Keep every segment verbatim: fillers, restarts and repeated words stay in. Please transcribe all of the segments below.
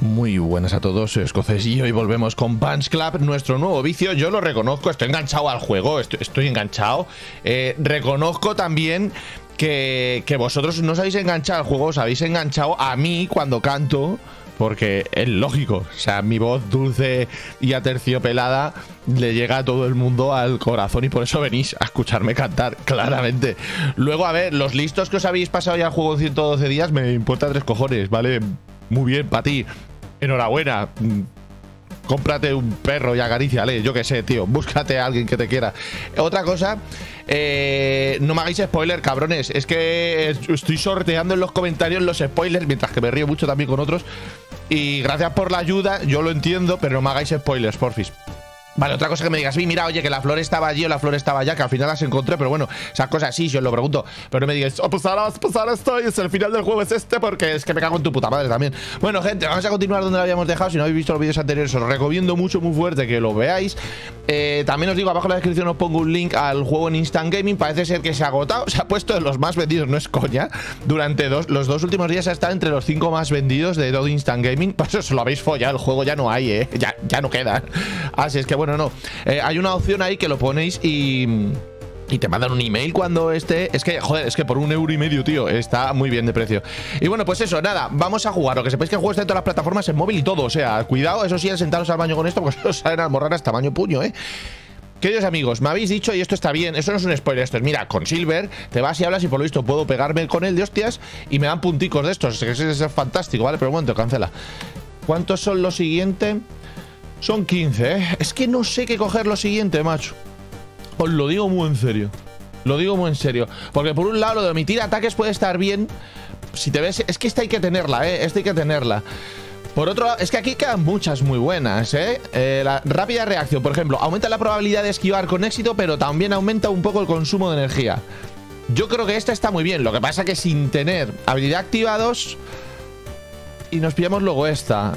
Muy buenas a todos, soy Escocés y hoy volvemos con Punch Club, nuestro nuevo vicio. Yo lo reconozco, estoy enganchado al juego, estoy, estoy enganchado. Eh, reconozco también que, que vosotros no os habéis enganchado al juego, os habéis enganchado a mí cuando canto, porque es lógico. O sea, mi voz dulce y aterciopelada le llega a todo el mundo al corazón y por eso venís a escucharme cantar, claramente. Luego, a ver, los listos que os habéis pasado ya al juego ciento doce días, me importa tres cojones, ¿vale? Muy bien, para ti. Enhorabuena. Cómprate un perro y acaríciale, yo qué sé, tío. Búscate a alguien que te quiera. Otra cosa, eh, no me hagáis spoiler, cabrones. Es que estoy sorteando en los comentarios los spoilers, mientras que me río mucho también con otros. Y gracias por la ayuda, yo lo entiendo, pero no me hagáis spoilers, porfis. Vale, otra cosa que me digas, mira, oye, que la flor estaba allí o la flor estaba allá, que al final las encontré, pero bueno, esas cosas sí, yo os lo pregunto. Pero no me digáis, oh, pues ahora, pues ahora estoy, es el final del juego es este, porque es que me cago en tu puta madre también. Bueno, gente, vamos a continuar donde lo habíamos dejado. Si no habéis visto los vídeos anteriores, os recomiendo mucho, muy fuerte que lo veáis. Eh, también os digo, abajo en la descripción os pongo un link al juego en Instant Gaming. Parece ser que se ha agotado, se ha puesto de los más vendidos, no es coña. Durante dos, los dos últimos días ha estado entre los cinco más vendidos de todo Instant Gaming. Por eso os lo habéis follado, el juego ya no hay, eh, ya, ya no queda. Así es que bueno. No, no, eh, hay una opción ahí que lo ponéis y, y te mandan un email cuando esté. Es que, joder, es que por un euro y medio, tío, está muy bien de precio. Y bueno, pues eso, nada, vamos a jugar. Lo que sepáis que el juego está en todas las plataformas, en móvil y todo. O sea, cuidado, eso sí, al sentaros al baño con esto, porque os salen almorranas tamaño puño, eh. Queridos amigos, me habéis dicho, y esto está bien, eso no es un spoiler, esto es, mira, con Silver te vas y hablas y por lo visto puedo pegarme con él de hostias y me dan punticos de estos, que eso es fantástico, ¿vale? Pero un momento, cancela. ¿Cuántos son los siguientes? Son quince, ¿eh? Es que no sé qué coger lo siguiente, macho. Os lo digo muy en serio. Lo digo muy en serio. Porque por un lado, lo de omitir ataques puede estar bien. Si te ves... Es que esta hay que tenerla, ¿eh? Esta hay que tenerla. Por otro lado, es que aquí quedan muchas muy buenas, ¿eh? eh la rápida reacción, por ejemplo. Aumenta la probabilidad de esquivar con éxito, pero también aumenta un poco el consumo de energía. Yo creo que esta está muy bien. Lo que pasa que sin tener habilidad activados... Y nos pillamos luego esta.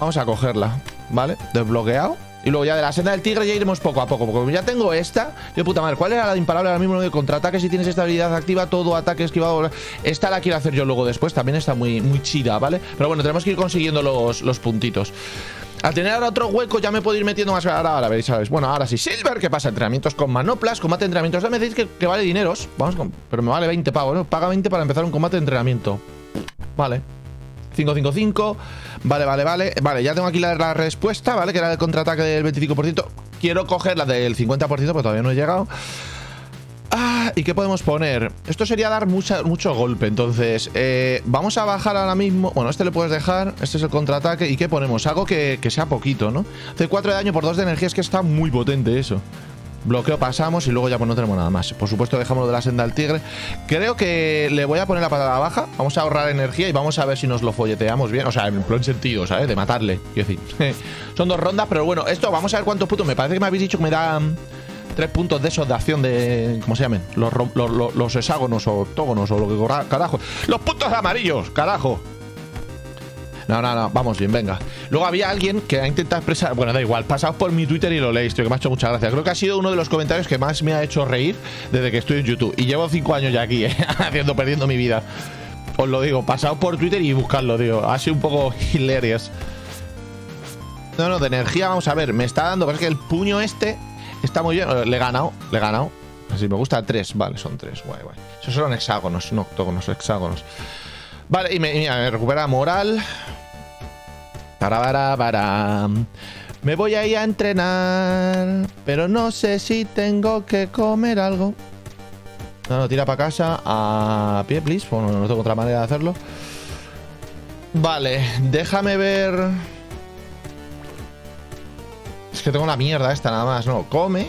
Vamos a cogerla. Vale, desbloqueado. Y luego ya de la senda del tigre ya iremos poco a poco. Porque como ya tengo esta, yo puta madre, ¿cuál era la de imparable ahora mismo? De contraataque, si tienes esta habilidad activa, todo ataque esquivado. Esta la quiero hacer yo luego después, también está muy, muy chida, ¿vale? Pero bueno, tenemos que ir consiguiendo los, los puntitos. Al tener ahora otro hueco ya me puedo ir metiendo más. Ahora, ahora veréis, ¿sabes? Bueno, ahora sí. Silver, ¿qué pasa? Entrenamientos con manoplas, combate de entrenamientos. Ya me decís que, que vale dineros. Vamos con... Pero me vale veinte pavos, ¿no? Paga veinte para empezar un combate de entrenamiento. Vale. cinco cinco cinco. Vale, vale, vale. Vale, ya tengo aquí la, la respuesta, ¿vale? Que era el contraataque del veinticinco por ciento. Quiero coger la del cincuenta por ciento, pero todavía no he llegado. Ah, ¿y qué podemos poner? Esto sería dar mucha, mucho golpe. Entonces, eh, vamos a bajar ahora mismo. Bueno, este le puedes dejar. Este es el contraataque. ¿Y qué ponemos? Algo que, que sea poquito, ¿no? Hace cuatro de daño por dos de energía. Es que está muy potente eso. Bloqueo pasamos y luego ya pues no tenemos nada más. Por supuesto dejamos lo de la senda al tigre. Creo que le voy a poner la patada baja. Vamos a ahorrar energía y vamos a ver si nos lo folleteamos bien. O sea, en plan sentido, ¿sabes? De matarle, quiero decir. Son dos rondas, pero bueno, esto, vamos a ver cuántos puntos. Me parece que me habéis dicho que me dan tres puntos de esos de acción de... ¿Cómo se llaman? Los, los, los, los hexágonos o octógonos o lo que... Carajo. Los puntos amarillos, carajo. No, no, no, vamos bien, venga. Luego había alguien que ha intentado expresar... Bueno, da igual, pasaos por mi Twitter y lo leéis, tío, que me ha hecho mucha gracia. Creo que ha sido uno de los comentarios que más me ha hecho reír desde que estoy en YouTube. Y llevo cinco años ya aquí, eh, haciendo, perdiendo mi vida. Os lo digo, pasaos por Twitter y buscadlo, tío. Ha sido un poco hilarious. No, no, de energía, vamos a ver. Me está dando, pero es que el puño este está muy bien. Le he ganado, le he ganado. Así me gusta tres, vale, son tres, guay, guay. Esos son hexágonos, no octógonos, hexágonos. Vale, y me, mira, me recupera moral... Para, para. Me voy a ir a entrenar, pero no sé si tengo que comer algo. No, no, tira para casa a pie, please. Bueno, no tengo otra manera de hacerlo. Vale, déjame ver. Es que tengo una mierda esta nada más, no. Come.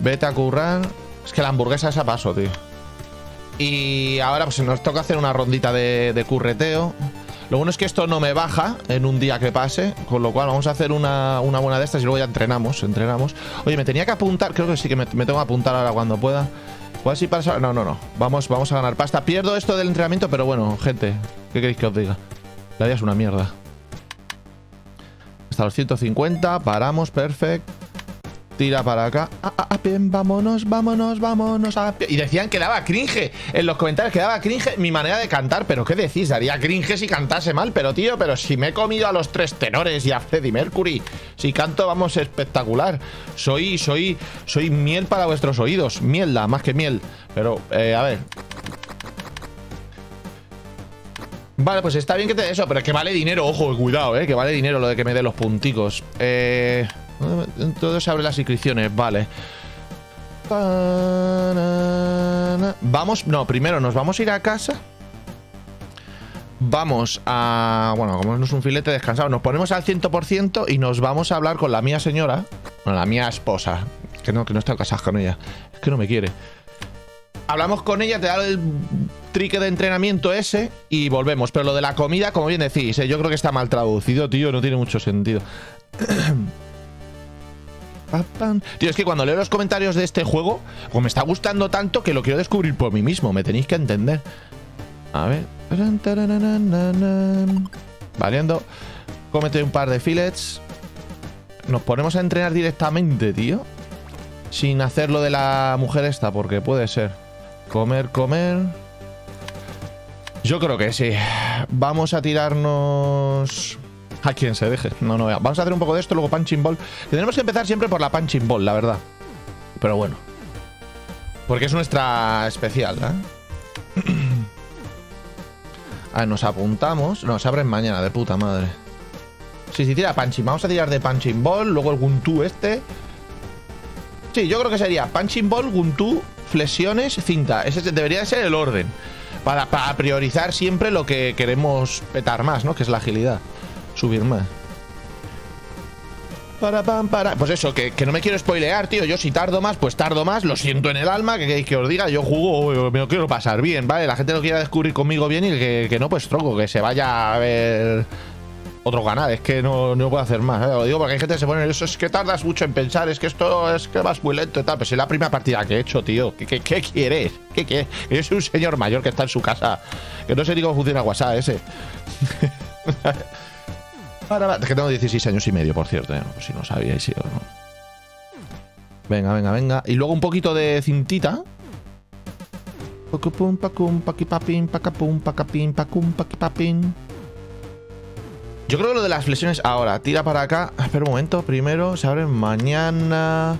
Vete a currar. Es que la hamburguesa esa paso, tío. Y ahora pues nos toca hacer una rondita de, de curreteo. Lo bueno es que esto no me baja en un día que pase, con lo cual vamos a hacer una, una buena de estas y luego ya entrenamos, entrenamos. Oye, me tenía que apuntar, creo que sí que me, me tengo que apuntar ahora cuando pueda. Igual si pasa... No, no, no, vamos, vamos a ganar pasta. Pierdo esto del entrenamiento, pero bueno, gente, ¿qué queréis que os diga? La vida es una mierda. Hasta los ciento cincuenta, paramos, perfecto. Tira para acá. Ah, ah, ah, bien, vámonos, vámonos, vámonos. Ah, y decían que daba cringe. En los comentarios que daba cringe mi manera de cantar. Pero ¿qué decís? Daría cringe si cantase mal. Pero tío, pero si me he comido a los tres tenores y a Freddie Mercury. Si canto, vamos, espectacular. Soy, soy, soy miel para vuestros oídos. Mierda, más que miel. Pero, eh, a ver. Vale, pues está bien que te dé eso. Pero es que vale dinero, ojo, cuidado, eh. Que vale dinero lo de que me dé los punticos. Eh... Todo se abre las inscripciones, vale. Vamos, no, primero nos vamos a ir a casa. Vamos a... Bueno, comernos un filete descansado. Nos ponemos al cien por ciento y nos vamos a hablar con la mía señora. Bueno, la mía esposa. Que no, que no está casada con ella. Es que no me quiere. Hablamos con ella, te da el trique de entrenamiento ese y volvemos. Pero lo de la comida, como bien decís, ¿eh? Yo creo que está mal traducido, tío. No tiene mucho sentido. Tío, es que cuando leo los comentarios de este juego, pues me está gustando tanto que lo quiero descubrir por mí mismo. Me tenéis que entender. A ver. Valiendo. Cómete un par de fillets. Nos ponemos a entrenar directamente, tío. Sin hacer lo de la mujer esta, porque puede ser. Comer, comer. Yo creo que sí. Vamos a tirarnos... A quien se deje. No, no, vamos a hacer un poco de esto, luego punching ball. Tenemos que empezar siempre por la punching ball, la verdad. Pero bueno. Porque es nuestra especial, ¿eh? A ver, nos apuntamos. No, se abren mañana, de puta madre. Sí, sí, tira punching. Vamos a tirar de punching ball, luego el Guntu este. Sí, yo creo que sería punching ball, Guntu, flexiones, cinta. Ese debería de ser el orden. Para, para priorizar siempre lo que queremos petar más, ¿no? Que es la agilidad. Subir más. Para, pam, para. Pues eso, que, que no me quiero spoilear, tío. Yo si tardo más, pues tardo más. Lo siento en el alma, que, que os diga. Yo juego, me lo quiero pasar bien, ¿vale? La gente lo quiera descubrir conmigo bien y el que, que no, pues tronco, que se vaya a ver otro canal. Es que no, no puedo hacer más, ¿eh? Lo digo porque hay gente que se pone, eso es que tardas mucho en pensar, es que esto es que vas muy lento y tal. Pues es la primera partida que he hecho, tío. ¿Qué, qué, qué quieres? ¿Qué quieres? Yo soy un señor mayor que está en su casa. Que no sé ni cómo funciona WhatsApp ese. Ahora, que tengo dieciséis años y medio, por cierto, ¿eh? Si no sabíais, sí o no. Venga, venga, venga. Y luego un poquito de cintita. Yo creo que lo de las flexiones... Ahora, tira para acá. Espera un momento. Primero, se abren mañana.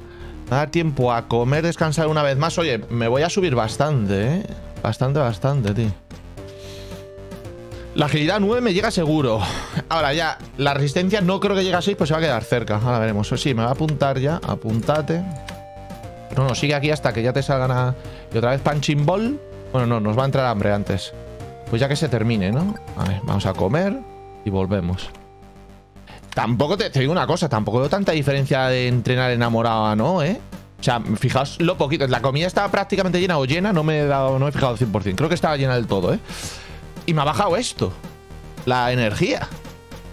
Va a dar tiempo a comer, descansar una vez más. Oye, me voy a subir bastante, ¿eh? Bastante, bastante, tío. La agilidad nueve me llega seguro. Ahora ya, la resistencia no creo que llegue a seis, pues se va a quedar cerca. Ahora veremos. Sí, me va a apuntar ya. Apúntate. No, no, sigue aquí hasta que ya te salgan a... Y otra vez punching ball. Bueno, no, nos va a entrar hambre antes. Pues ya que se termine, ¿no? A ver, vamos a comer y volvemos. Tampoco te, te digo una cosa, tampoco veo tanta diferencia de entrenar enamorado a no, ¿eh? O sea, fijaos lo poquito. La comida estaba prácticamente llena o llena, no me he dado, no me he fijado cien por ciento. Creo que estaba llena del todo, ¿eh? Y me ha bajado esto. La energía.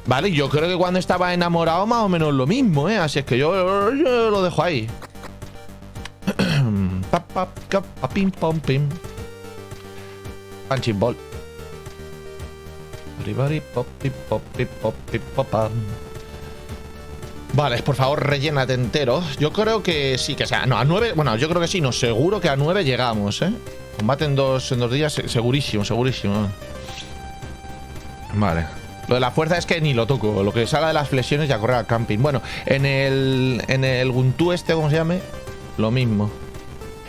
Vale, yo creo que cuando estaba enamorado más o menos lo mismo, ¿eh? Así es que yo, yo lo dejo ahí. Pim, pom, pim. Punching ball. Vale, por favor, rellénate entero. Yo creo que sí, que sea. No, a nueve. Bueno, yo creo que sí, no. Seguro que a nueve llegamos, ¿eh? Combate en dos, en dos días, segurísimo, segurísimo. Vale. Lo de la fuerza es que ni lo toco. Lo que salga de las flexiones ya correr al camping. Bueno, en el... En el Guntu este, ¿cómo se llame? Lo mismo.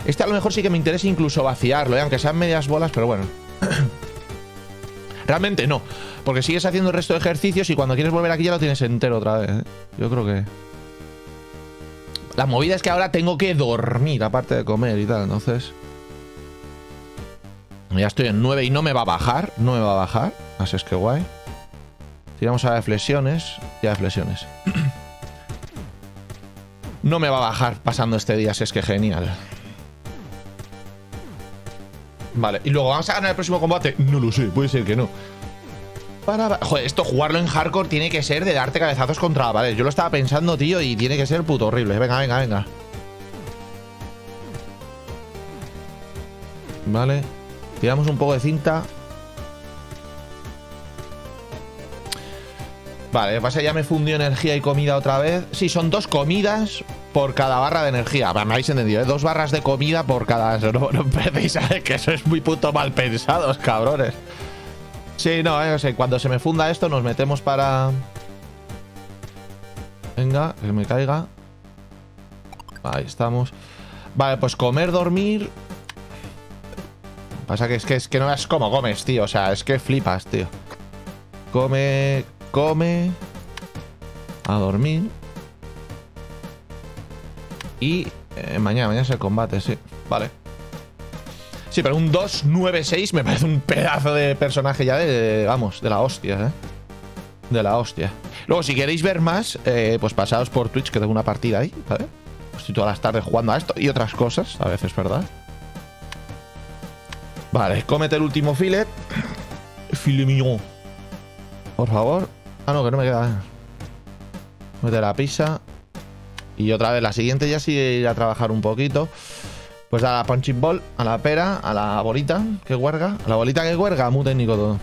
Este a lo mejor sí que me interesa incluso vaciarlo, ¿eh? Aunque sean medias bolas, pero bueno. Realmente no. Porque sigues haciendo el resto de ejercicios y cuando quieres volver aquí ya lo tienes entero otra vez, ¿eh? Yo creo que... La movida es que ahora tengo que dormir, aparte de comer y tal, entonces... Ya estoy en nueve y no me va a bajar. No me va a bajar. Así es que guay. Tiramos a las flexiones. Ya de flexiones. No me va a bajar pasando este día. Así es que genial. Vale. Y luego vamos a ganar el próximo combate. No lo sé. Puede ser que no. Para... Joder, esto jugarlo en hardcore tiene que ser de darte cabezazos contra... Vale, yo lo estaba pensando, tío. Y tiene que ser puto horrible. Venga, venga, venga. Vale. Tiramos un poco de cinta. Vale, pasa, ya me fundió energía y comida otra vez. Sí, son dos comidas. por cada barra de energía. Me habéis entendido, ¿eh? Dos barras de comida por cada... No, no empecéis a ver que eso es muy puto mal pensados, cabrones. Sí, no, eh, o sea, cuando se me funda esto nos metemos para... Venga, que me caiga. Ahí estamos. Vale, pues comer, dormir... Pasa que es que, es que no veas cómo comes, tío. O sea, es que flipas, tío. Come, come... A dormir... Y eh, mañana, mañana es el combate, sí. Vale. Sí, pero un dos nueve seis me parece un pedazo de personaje ya de, de vamos, de la hostia, ¿eh? De la hostia. Luego, si queréis ver más, eh, pues pasaos por Twitch, que tengo una partida ahí, ¿vale? Estoy todas las tardes jugando a esto y otras cosas, a veces, ¿verdad? Vale, cómete el último filet. Filet mignon. Por favor. Ah, no, que no me queda. Mete la pizza. Y otra vez, la siguiente ya sí ir a trabajar un poquito. Pues a la punching ball, a la pera, a la bolita que huerga. A la bolita que huerga, muy técnico todo.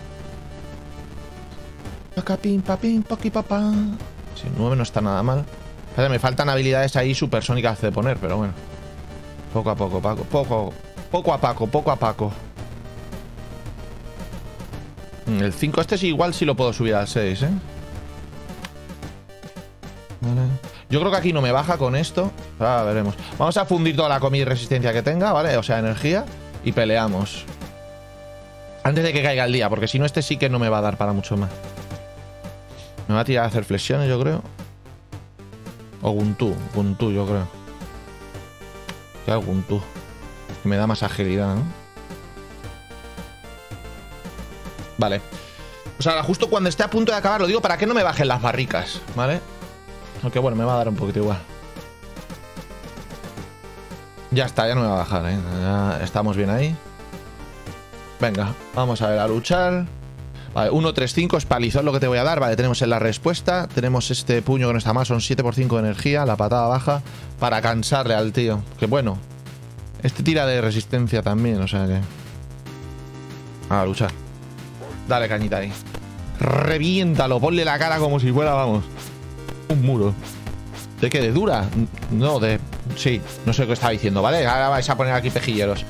Sí, nueve no está nada mal. Vale, me faltan habilidades ahí supersónicas de poner, pero bueno. Poco a poco, Paco. Poco, poco a Paco, poco a Paco. El cinco este sí, igual sí lo puedo subir al seis, ¿eh? Vale. Yo creo que aquí no me baja con esto. Ahora veremos. Vamos a fundir toda la comida y resistencia que tenga, ¿vale? O sea, energía. Y peleamos. Antes de que caiga el día, porque si no este sí que no me va a dar para mucho más. Me va a tirar a hacer flexiones, yo creo. O Guntú. Guntú, yo creo. Ya Guntú. Que me da más agilidad, ¿no? Vale. O sea, ahora justo cuando esté a punto de acabar, lo digo para que no me bajen las barricas, ¿vale? Aunque okay, bueno, me va a dar un poquito igual. Ya está, ya no me va a bajar, ¿eh? Ya estamos bien ahí. Venga, vamos a ver, a luchar. Vale, uno, tres, cinco, espalizón lo que te voy a dar. Vale, tenemos en la respuesta. Tenemos este puño que no está mal, son siete por cinco de energía. La patada baja para cansarle al tío. Que bueno. Este tira de resistencia también, o sea que... A luchar. Dale cañita ahí. Reviéntalo, ponle la cara como si fuera, vamos, un muro. ¿De qué? ¿De dura? No, de... Sí, no sé qué estaba diciendo, ¿vale? Ahora vais a poner aquí pejilleros.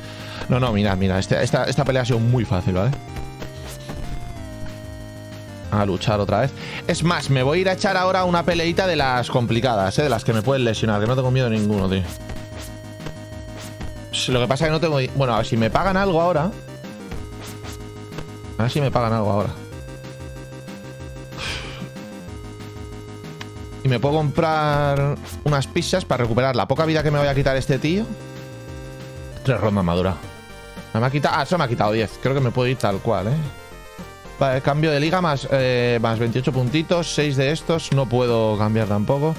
No, no, mirad, mirad, este, esta, esta pelea ha sido muy fácil, ¿vale? A luchar otra vez. Es más, me voy a ir a echar ahora una peleita de las complicadas, ¿eh? De las que me pueden lesionar, que no tengo miedo a ninguno, tío. Lo que pasa es que no tengo... Bueno, a ver si me pagan algo ahora. A ver si me pagan algo ahora. Y me puedo comprar unas pizzas para recuperar la poca vida que me voy a quitar este tío. Tres rondas madura. Me ha quitado... Ah, se me ha quitado diez. Creo que me puedo ir tal cual, ¿eh? Vale, cambio de liga más, eh, más veintiocho puntitos. seis de estos. No puedo cambiar tampoco.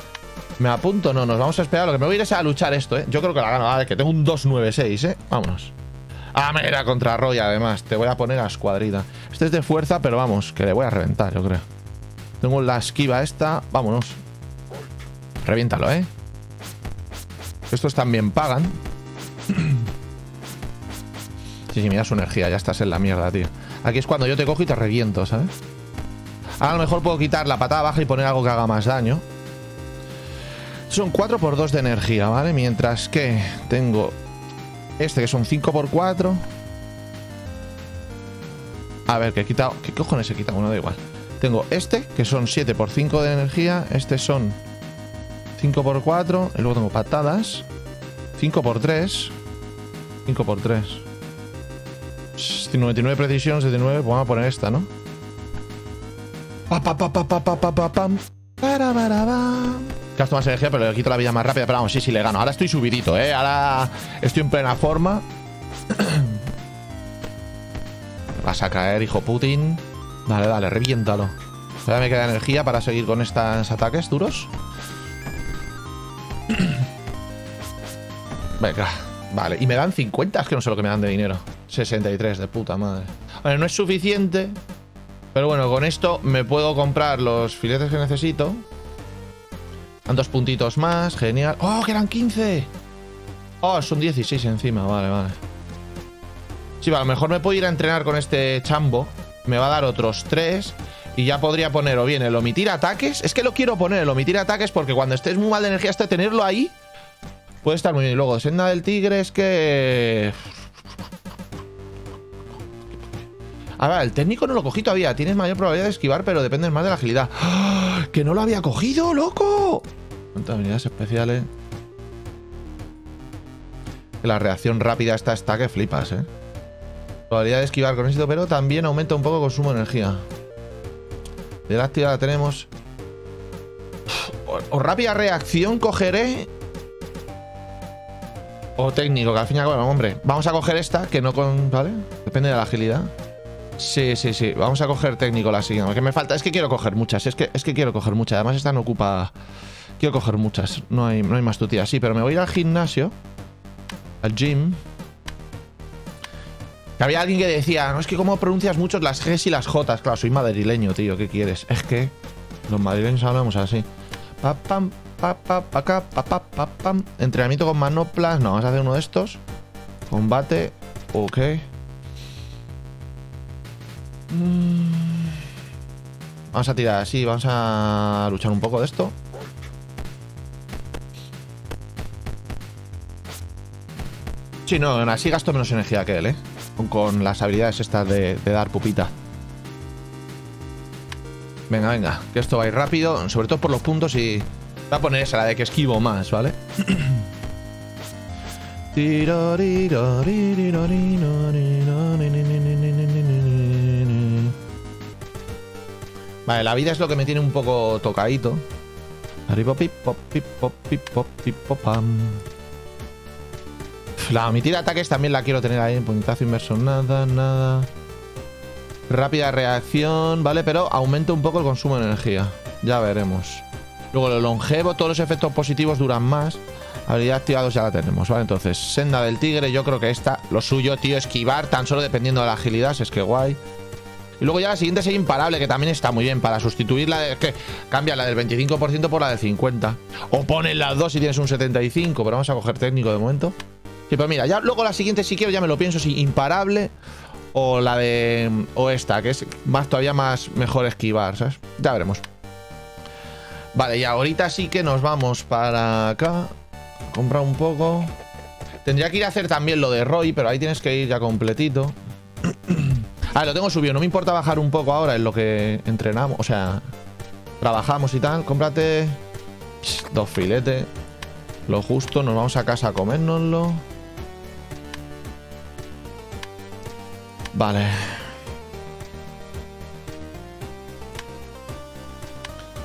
¿Me apunto? No, nos vamos a esperar. Lo que me voy a ir es a luchar esto, ¿eh? Yo creo que la gano. Vale, que tengo un dos nueve seis, ¿eh? Vámonos. Ah, mira, contra Roy, además. Te voy a poner a escuadrita. Este es de fuerza, pero vamos, que le voy a reventar, yo creo. Tengo la esquiva esta. Vámonos. Reviéntalo, ¿eh? Estos también pagan. Sí, sí, mira su energía. Ya estás en la mierda, tío. Aquí es cuando yo te cojo y te reviento, ¿sabes? Ahora a lo mejor puedo quitar la patada baja y poner algo que haga más daño. Son cuatro por dos de energía, ¿vale? Mientras que tengo este que son cinco por cuatro. A ver, que he quitado... ¿Qué cojones he quitado? Bueno, da igual. Tengo este que son siete por cinco de energía. Este son... cinco por cuatro, y luego tengo patadas. cinco por tres. cinco por tres. noventa y nueve precisión, setenta y nueve. Pues vamos a poner esta, ¿no? Gasto más energía, pero le quito la vida más rápida. Pero vamos, sí, sí, le gano. Ahora estoy subidito, ¿eh? Ahora estoy en plena forma. Vas a caer, hijo Putin. Vale, dale, reviéntalo. Ahora me queda energía para seguir con estos ataques duros. Venga, vale, y me dan cincuenta, es que no sé lo que me dan de dinero. sesenta y tres, de puta madre. Bueno, no es suficiente, pero bueno, con esto me puedo comprar los filetes que necesito. Dan dos puntitos más, genial. ¡Oh, que eran quince! Oh, son dieciséis encima, vale, vale. Sí, a lo mejor me puedo ir a entrenar con este chambo. Me va a dar otros tres. Y ya podría poner o bien el omitir ataques. Es que lo quiero poner, el omitir ataques, porque cuando estés muy mal de energía, hasta tenerlo ahí Puede estar muy bien. Y luego, Senda del Tigre es que... A ver, el técnico no lo cogí todavía. Tienes mayor probabilidad de esquivar, pero dependes más de la agilidad. ¡Ah! ¡Que no lo había cogido, loco! ¿Cuántas habilidades especiales? La reacción rápida esta está que flipas, ¿eh? Probabilidad de esquivar con éxito, pero también aumenta un poco el consumo de energía. De la activa la tenemos. O, o rápida reacción cogeré... O técnico, que al fin y al cabo, hombre. Vamos a coger esta, que no con... ¿Vale? Depende de la agilidad. Sí, sí, sí. Vamos a coger técnico la siguiente. Que me falta... Es que quiero coger muchas. Es que, es que quiero coger muchas. Además, esta no ocupa... Quiero coger muchas. No hay, no hay más tutía. Sí, pero me voy a ir al gimnasio. Al gym. Que había alguien que decía... No, es que cómo pronuncias muchos las Gs y las Js. Claro, soy madrileño, tío. ¿Qué quieres? Es que... Los madrileños hablamos así. Pa, pam, pa, pa, pa, acá, pa, pa, pa, pam. Entrenamiento con manoplas. No, vamos a hacer uno de estos. Combate. Ok. Vamos a tirar así, vamos a luchar un poco de esto. Sí, no, así gasto menos energía que él, ¿eh? Con, con las habilidades estas de, de dar pupita. Venga, venga, que esto va a ir rápido, sobre todo por los puntos y... Voy a poner esa, la de que esquivo más, ¿vale? Vale, la vida es lo que me tiene un poco tocadito. Arriba, pip, pop, pip, pop, pip, pop, pip, pop, pam. La omitida de ataques también la quiero tener ahí. Puñetazo inverso, nada, nada. Rápida reacción, vale, pero aumenta un poco el consumo de energía. Ya veremos. Luego lo longevo, todos los efectos positivos duran más. Habilidad activados ya la tenemos, vale. Entonces, senda del tigre, yo creo que esta. Lo suyo, tío, esquivar, tan solo dependiendo de la agilidad, si es que guay. Y luego ya la siguiente es imparable, que también está muy bien para sustituir la de... que cambia la del veinticinco por ciento por la del cincuenta por ciento. O ponen las dos si tienes un setenta y cinco por ciento, pero vamos a coger técnico de momento. Sí, pero mira, ya luego la siguiente si quiero ya me lo pienso, si imparable o la de... o esta, que es más todavía más mejor esquivar, ¿sabes? Ya veremos. Vale, y ahorita sí que nos vamos para acá. Compra un poco. Tendría que ir a hacer también lo de Roy, pero ahí tienes que ir ya completito. Ah, lo tengo subido, no me importa bajar un poco ahora en lo que entrenamos, o sea, trabajamos y tal. Cómprate dos filetes, lo justo, nos vamos a casa a comérnoslo. Vale.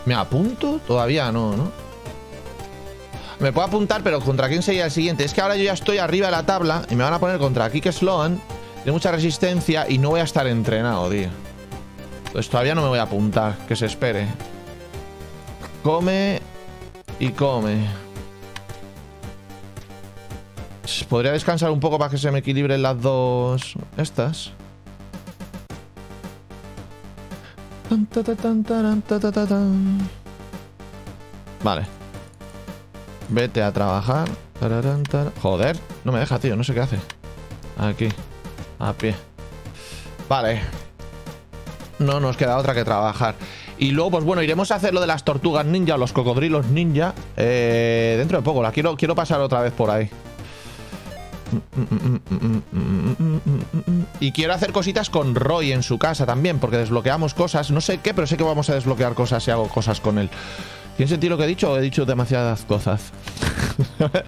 ¿Me apunto? Todavía no, ¿no? Me puedo apuntar, pero ¿contra quién sería el siguiente? Es que ahora yo ya estoy arriba de la tabla y me van a poner contra Kick Sloan. Tiene mucha resistencia y no voy a estar entrenado, tío. Pues todavía no me voy a apuntar. Que se espere. Come y come. Podría descansar un poco para que se me equilibren las dos... Estas. Vale. Vete a trabajar. Joder, no me deja, tío. No sé qué hace. Aquí. A pie. Vale. No nos queda otra que trabajar. Y luego, pues bueno, iremos a hacer lo de las tortugas ninja o los cocodrilos ninja. Eh, dentro de poco. La quiero, quiero pasar otra vez por ahí. Y quiero hacer cositas con Roy en su casa también, porque desbloqueamos cosas. No sé qué, pero sé que vamos a desbloquear cosas si hago cosas con él. ¿Tiene sentido lo que he dicho o he dicho demasiadas cosas? Pues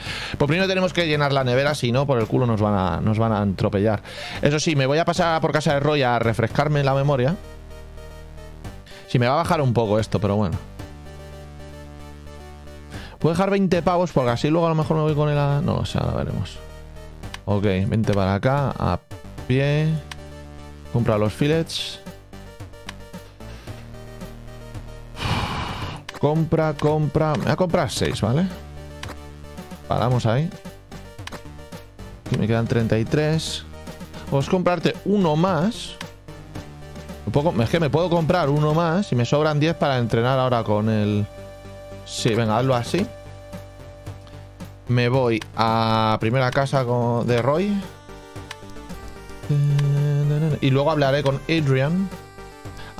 primero tenemos que llenar la nevera, si no, por el culo nos van a, nos van a atropellar. Eso sí, me voy a pasar por casa de Roy a refrescarme la memoria. Si sí, me va a bajar un poco esto, pero bueno. Puedo dejar veinte pavos, porque así luego a lo mejor me voy con él a... No, o sea, la veremos. Ok, vente para acá, a pie. Compra los fillets. Compra, compra. Me voy a comprar seis, ¿vale? Paramos ahí. Aquí me quedan treinta y tres. Vamos a comprarte uno más. Es que me puedo comprar uno más y me sobran diez para entrenar ahora con el... Sí, venga, hazlo así. Me voy a primera casa de Roy. Y luego hablaré con Adrian.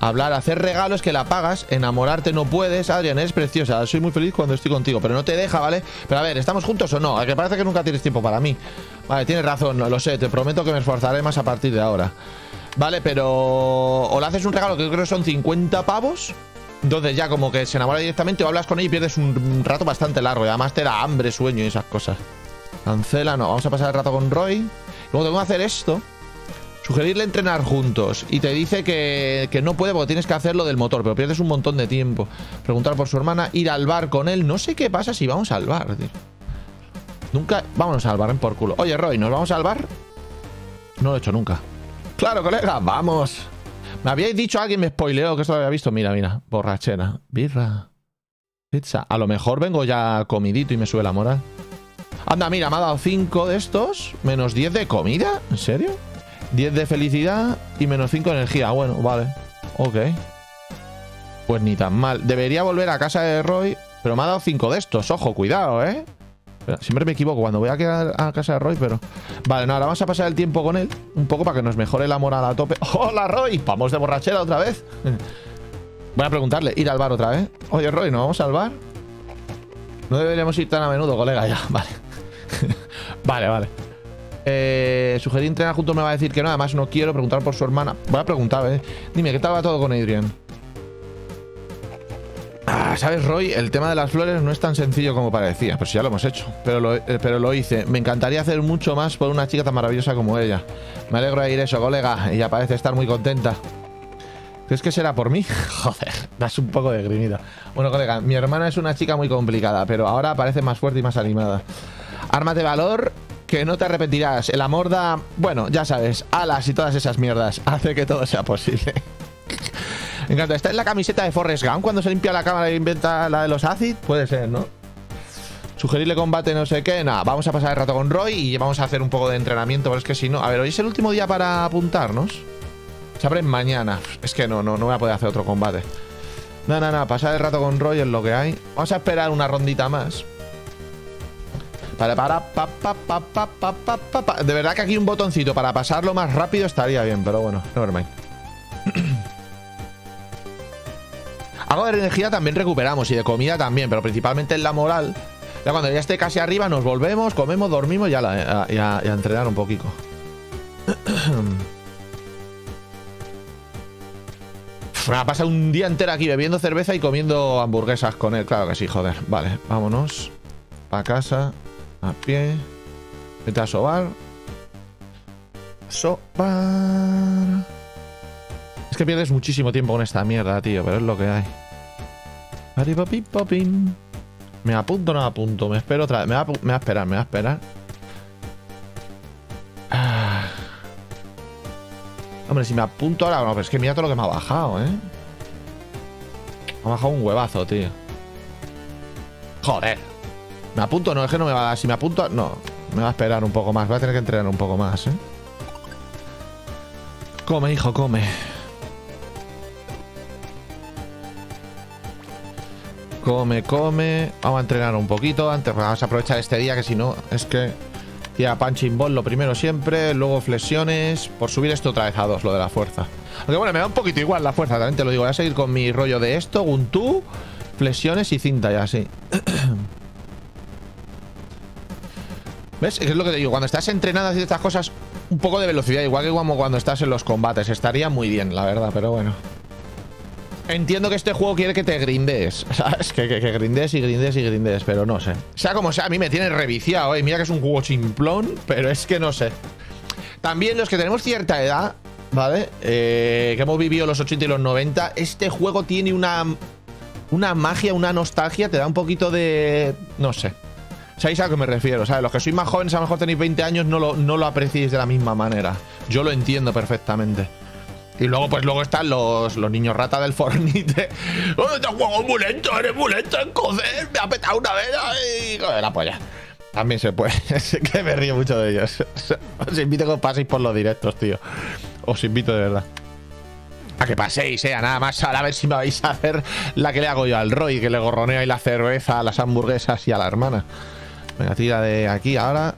hablar, hacer regalos que la pagas, enamorarte no puedes. Adrian, eres preciosa, soy muy feliz cuando estoy contigo, pero no te deja, ¿vale? Pero a ver, ¿estamos juntos o no? A que parece que nunca tienes tiempo para mí. Vale, tienes razón, lo sé, te prometo que me esforzaré más a partir de ahora. Vale, pero... o le haces un regalo que creo que son cincuenta pavos. Entonces ya como que se enamora directamente, o hablas con ella y pierdes un rato bastante largo. Y además te da hambre, sueño y esas cosas. Cancela, no. Vamos a pasar el rato con Roy. Luego tengo que hacer esto. Sugerirle entrenar juntos. Y te dice que, que no puede porque tienes que hacer lo del motor. Pero pierdes un montón de tiempo. Preguntar por su hermana. Ir al bar con él. No sé qué pasa si vamos al bar, tío. Nunca... vámonos al bar, ven por culo. Oye, Roy, ¿nos vamos al bar? No lo he hecho nunca. Claro, colega, vamos. Me habíais dicho, alguien me spoileó que esto lo había visto. Mira, mira, borrachera, birra, pizza. A lo mejor vengo ya comidito y me sube la moral. Anda, mira, me ha dado cinco de estos. Menos diez de comida, ¿en serio? diez de felicidad y menos cinco de energía. Bueno, vale, ok. Pues ni tan mal. Debería volver a casa de Roy. Pero me ha dado cinco de estos, ojo, cuidado, ¿eh? Siempre me equivoco cuando voy a quedar a casa de Roy, pero... vale, no, ahora vamos a pasar el tiempo con él. Un poco para que nos mejore la moral a tope. ¡Hola, Roy! ¡Vamos de borrachera otra vez! Voy a preguntarle, ir al bar otra vez. Oye, Roy, ¿nos vamos al bar? No deberíamos ir tan a menudo, colega, ya. Vale. Vale, vale. Eh, sugerir entrenar juntos me va a decir que no. Además, no quiero preguntar por su hermana. Voy a preguntar, ¿eh? Dime, ¿qué tal va todo con Adrian? Ah, ¿sabes, Roy? El tema de las flores no es tan sencillo como parecía. Pero si ya lo hemos hecho. Pero lo, eh, pero lo hice. Me encantaría hacer mucho más por una chica tan maravillosa como ella. Me alegro de ir eso, colega. Ella parece estar muy contenta. ¿Crees que será por mí? Joder, das un poco de grimita. Bueno, colega, mi hermana es una chica muy complicada, pero ahora parece más fuerte y más animada. Ármate valor, que no te arrepentirás. El amor da... bueno, ya sabes, alas y todas esas mierdas. Hace que todo sea posible. Me encanta. ¿Esta es la camiseta de Forrest Gump cuando se limpia la cámara e inventa la de los ácidos? Puede ser, ¿no? Sugerirle combate no sé qué. Nada, vamos a pasar el rato con Roy y vamos a hacer un poco de entrenamiento. Pero es que si no... a ver, hoy es el último día para apuntarnos. Se abren mañana. Es que no, no, no voy a poder hacer otro combate. No, no, no. Pasar el rato con Roy es lo que hay. Vamos a esperar una rondita más. Para, para, pa, pa, pa, pa, pa, pa, pa, pa. De verdad que aquí un botoncito para pasarlo más rápido estaría bien, pero bueno, nevermind. Algo de energía también recuperamos y de comida también, pero principalmente en la moral. Ya cuando ya esté casi arriba nos volvemos, comemos, dormimos y a, la, a, y a, y a entrenar un poquito. Me ha pasado un día entero aquí bebiendo cerveza y comiendo hamburguesas con él. Claro que sí, joder. Vale, vámonos. Pa' casa. A pie. Vete a sobar. Sobar. Es que pierdes muchísimo tiempo con esta mierda, tío, pero es lo que hay. Me apunto, no me apunto. Me espero otra vez. Me va, me va a esperar, me va a esperar. Ah. Hombre, si me apunto ahora, no, pero es que mira todo lo que me ha bajado, ¿eh? Me ha bajado un huevazo, tío. Joder. Me apunto, no, es que no me va a... si me apunto, no. Me va a esperar un poco más. Voy a tener que entrenar un poco más, ¿eh? Come, hijo, come. Come, come. Vamos a entrenar un poquito antes. Vamos a aprovechar este día, que si no, es que... ya punching ball lo primero siempre. Luego flexiones. Por subir esto otra vez a dos, lo de la fuerza. Aunque bueno, me da un poquito igual la fuerza, también te lo digo. Voy a seguir con mi rollo de esto. Guntú, flexiones y cinta ya, sí. ¿Ves? Es lo que te digo. Cuando estás entrenando haciendo estas cosas, un poco de velocidad. Igual que como cuando estás en los combates. Estaría muy bien, la verdad, pero bueno. Entiendo que este juego quiere que te grindees, ¿sabes? Que, que, que grindees y grindees y grindees, pero no sé. Sea como sea, a mí me tiene reviciado, ¿eh? Mira que es un juego chimplón, pero es que no sé. También los que tenemos cierta edad, ¿vale? Eh, que hemos vivido los ochenta y los noventa, este juego tiene una, una magia, una nostalgia, te da un poquito de... no sé. ¿Sabéis a qué me refiero? ¿Sabes? Los que sois más jóvenes, a lo mejor tenéis veinte años, no lo, no lo apreciéis de la misma manera. Yo lo entiendo perfectamente. Y luego, pues luego están los, los niños rata del Fortnite. ¡Oh, te has jugado muy lento! ¡Eres muy lento en cocer! ¡Me ha petado una vena! Y... joder, la polla. También se puede. Es que me río mucho de ellos. Os invito a que os paséis por los directos, tío. Os invito de verdad. A que paséis, eh. A nada más. A ver si me vais a hacer la que le hago yo al Roy, que le gorroneo ahí la cerveza, a las hamburguesas y a la hermana. Venga, tira de aquí ahora.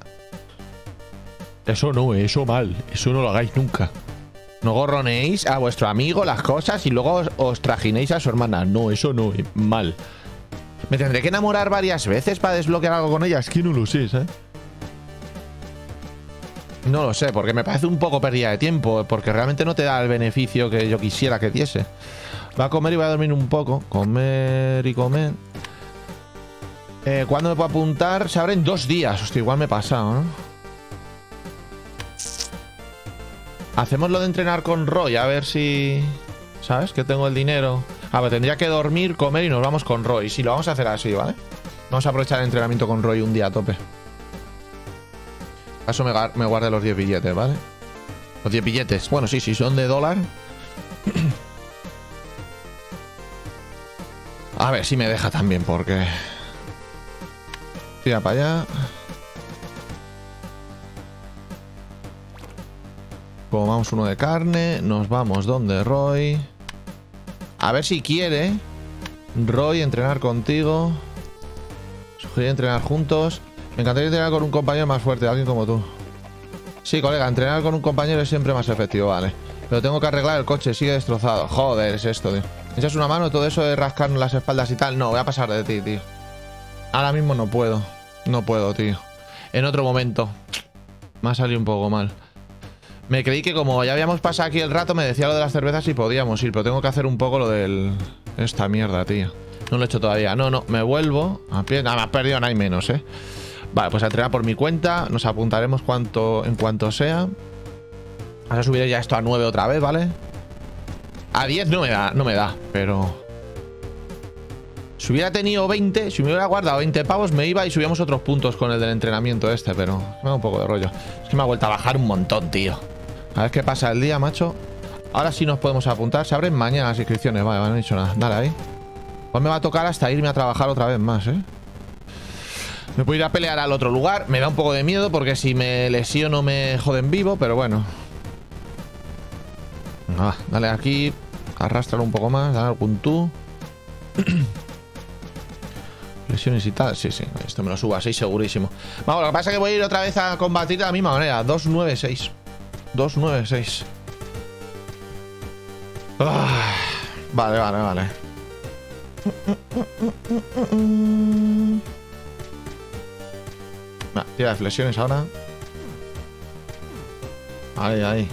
Eso no, eso mal. Eso no lo hagáis nunca. No gorroneéis a vuestro amigo las cosas y luego os, os trajinéis a su hermana. No, eso no, mal. Me tendré que enamorar varias veces para desbloquear algo con ella. Es que no lo sé, ¿eh? No lo sé, porque me parece un poco pérdida de tiempo. Porque realmente no te da el beneficio que yo quisiera que diese. Va a comer y va a dormir un poco. Comer y comer. Eh, ¿Cuándo me puedo apuntar? Se abren dos días. Hostia, igual me he pasado, ¿no? Hacemos lo de entrenar con Roy, a ver si... ¿Sabes? Que tengo el dinero. A ver, tendría que dormir, comer y nos vamos con Roy. Sí, lo vamos a hacer así, ¿vale? Vamos a aprovechar el entrenamiento con Roy un día a tope. Caso me, me guarde los diez billetes, ¿vale? Los diez billetes. Bueno, sí, sí, son de dólar. A ver si me deja también, porque... Tira para allá. Comamos uno de carne. Nos vamos donde Roy. A ver si quiere Roy entrenar contigo. Sugerir entrenar juntos. Me encantaría entrenar con un compañero más fuerte. Alguien como tú. Sí, colega, entrenar con un compañero es siempre más efectivo, vale. Pero tengo que arreglar el coche, sigue destrozado. Joder, es esto, tío. ¿Echas una mano todo eso de rascarnos las espaldas y tal? No, voy a pasar de ti, tío. Ahora mismo no puedo. No puedo, tío. En otro momento. Me ha salido un poco mal. Me creí que como ya habíamos pasado aquí el rato, me decía lo de las cervezas y podíamos ir. Pero tengo que hacer un poco lo del... Esta mierda, tío. No lo he hecho todavía. No, no. Me vuelvo. A pie... Nada más perdido, no hay menos, ¿eh? Vale, pues a entrenar por mi cuenta. Nos apuntaremos cuanto... en cuanto sea. Ahora subiré ya esto a nueve otra vez, ¿vale? A diez no me da. No me da, pero... Si hubiera tenido veinte... Si me hubiera guardado veinte pavos, me iba y subíamos otros puntos con el del entrenamiento este. Pero me da un poco de rollo. Es que me ha vuelto a bajar un montón, tío. A ver qué pasa el día, macho. Ahora sí nos podemos apuntar. Se abren mañana las inscripciones. Vale, vale, no he dicho nada. Dale ahí. Pues me va a tocar hasta irme a trabajar otra vez más, ¿eh? Me puedo ir a pelear al otro lugar. Me da un poco de miedo porque si me lesiono me joden vivo, pero bueno. Ah, dale aquí. Arrastralo un poco más. Dale algún tú. Lesiones y tal. Sí, sí. Esto me lo subo así, segurísimo. Vamos, lo que pasa es que voy a ir otra vez a combatir de la misma manera. dos nueve seis. dos nueve seis. Ah, vale, vale, vale. Nah, tira de flexiones ahora. Ahí, ahí.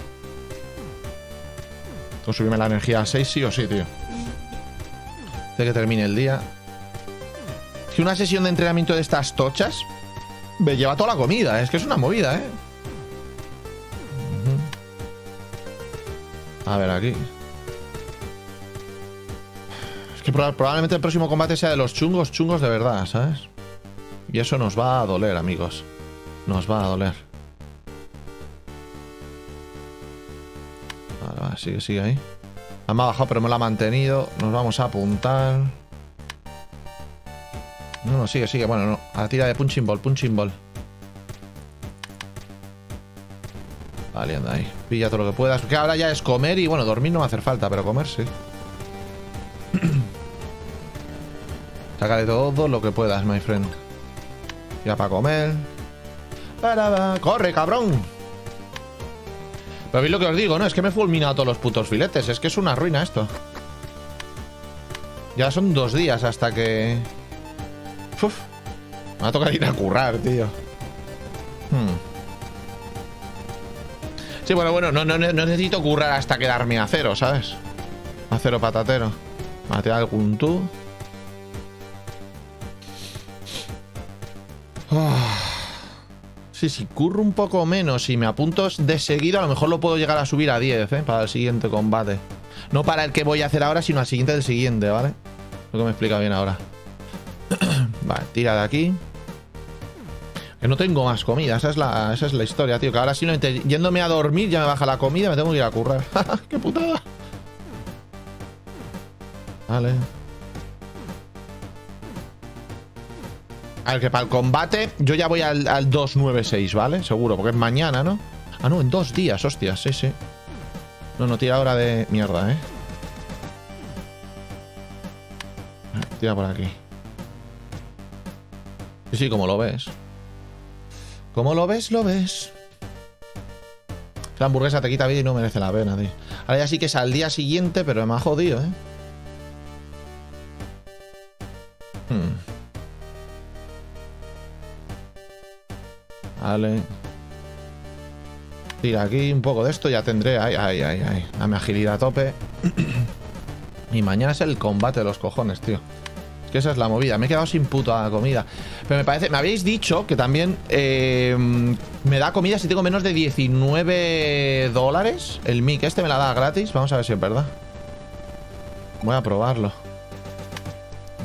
Tú subirme la energía a seis, sí o sí, tío. De que termine el día. Es que una sesión de entrenamiento de estas tochas me lleva toda la comida. Es que es una movida, ¿eh? A ver, aquí. Es que probablemente el próximo combate sea de los chungos, chungos de verdad, ¿sabes? Y eso nos va a doler, amigos. Nos va a doler. Vale, vale, sigue, sigue ahí. La me ha bajado, pero me la ha mantenido. Nos vamos a apuntar. No, no, sigue, sigue. Bueno, no. A la tira de punching ball, punching ball. Vale, anda ahí. Pilla todo lo que puedas. Que ahora ya es comer y, bueno, dormir no va a hacer falta, pero comer sí. Saca de todo lo que puedas, my friend. Ya para comer. ¡Corre, cabrón! Pero veis lo que os digo, ¿no? Es que me he fulminado todos los putos filetes. Es que es una ruina esto. Ya son dos días hasta que... Uf. Me va a tocar ir a currar, tío. Hmm. Sí, bueno, bueno, no, no, no necesito currar hasta quedarme a cero, ¿sabes? A cero patatero. Mate algún tú. Oh. Sí, si curro un poco menos y me apunto de seguido, a lo mejor lo puedo llegar a subir a diez, ¿eh? Para el siguiente combate. No para el que voy a hacer ahora, sino al siguiente del siguiente, ¿vale? Lo que me explica bien ahora. Vale, tira de aquí. Que no tengo más comida, esa es, la, esa es la historia, tío. Que ahora sí, yéndome a dormir ya me baja la comida. Me tengo que ir a currar. ¡Qué putada! Vale. A ver, que para el combate yo ya voy al, al dos nueve seis, ¿vale? Seguro, porque es mañana, ¿no? Ah, no, en dos días, hostias, sí, sí. No, no, tira ahora de mierda, ¿eh? Tira por aquí. Sí, sí, como lo ves. Como lo ves, lo ves. La hamburguesa te quita vida y no merece la pena, tío. Ahora ya sí que es al día siguiente, pero me ha jodido, ¿eh? Hmm. Vale. Tira aquí un poco de esto, ya tendré... Ay, ay, ay, ay. Dame agilidad a tope. Y mañana es el combate de los cojones, tío. Es que esa es la movida. Me he quedado sin puta comida. Pero me parece... Me habéis dicho que también eh, me da comida si tengo menos de diecinueve dólares. El mic este me la da gratis. Vamos a ver si es verdad. Voy a probarlo.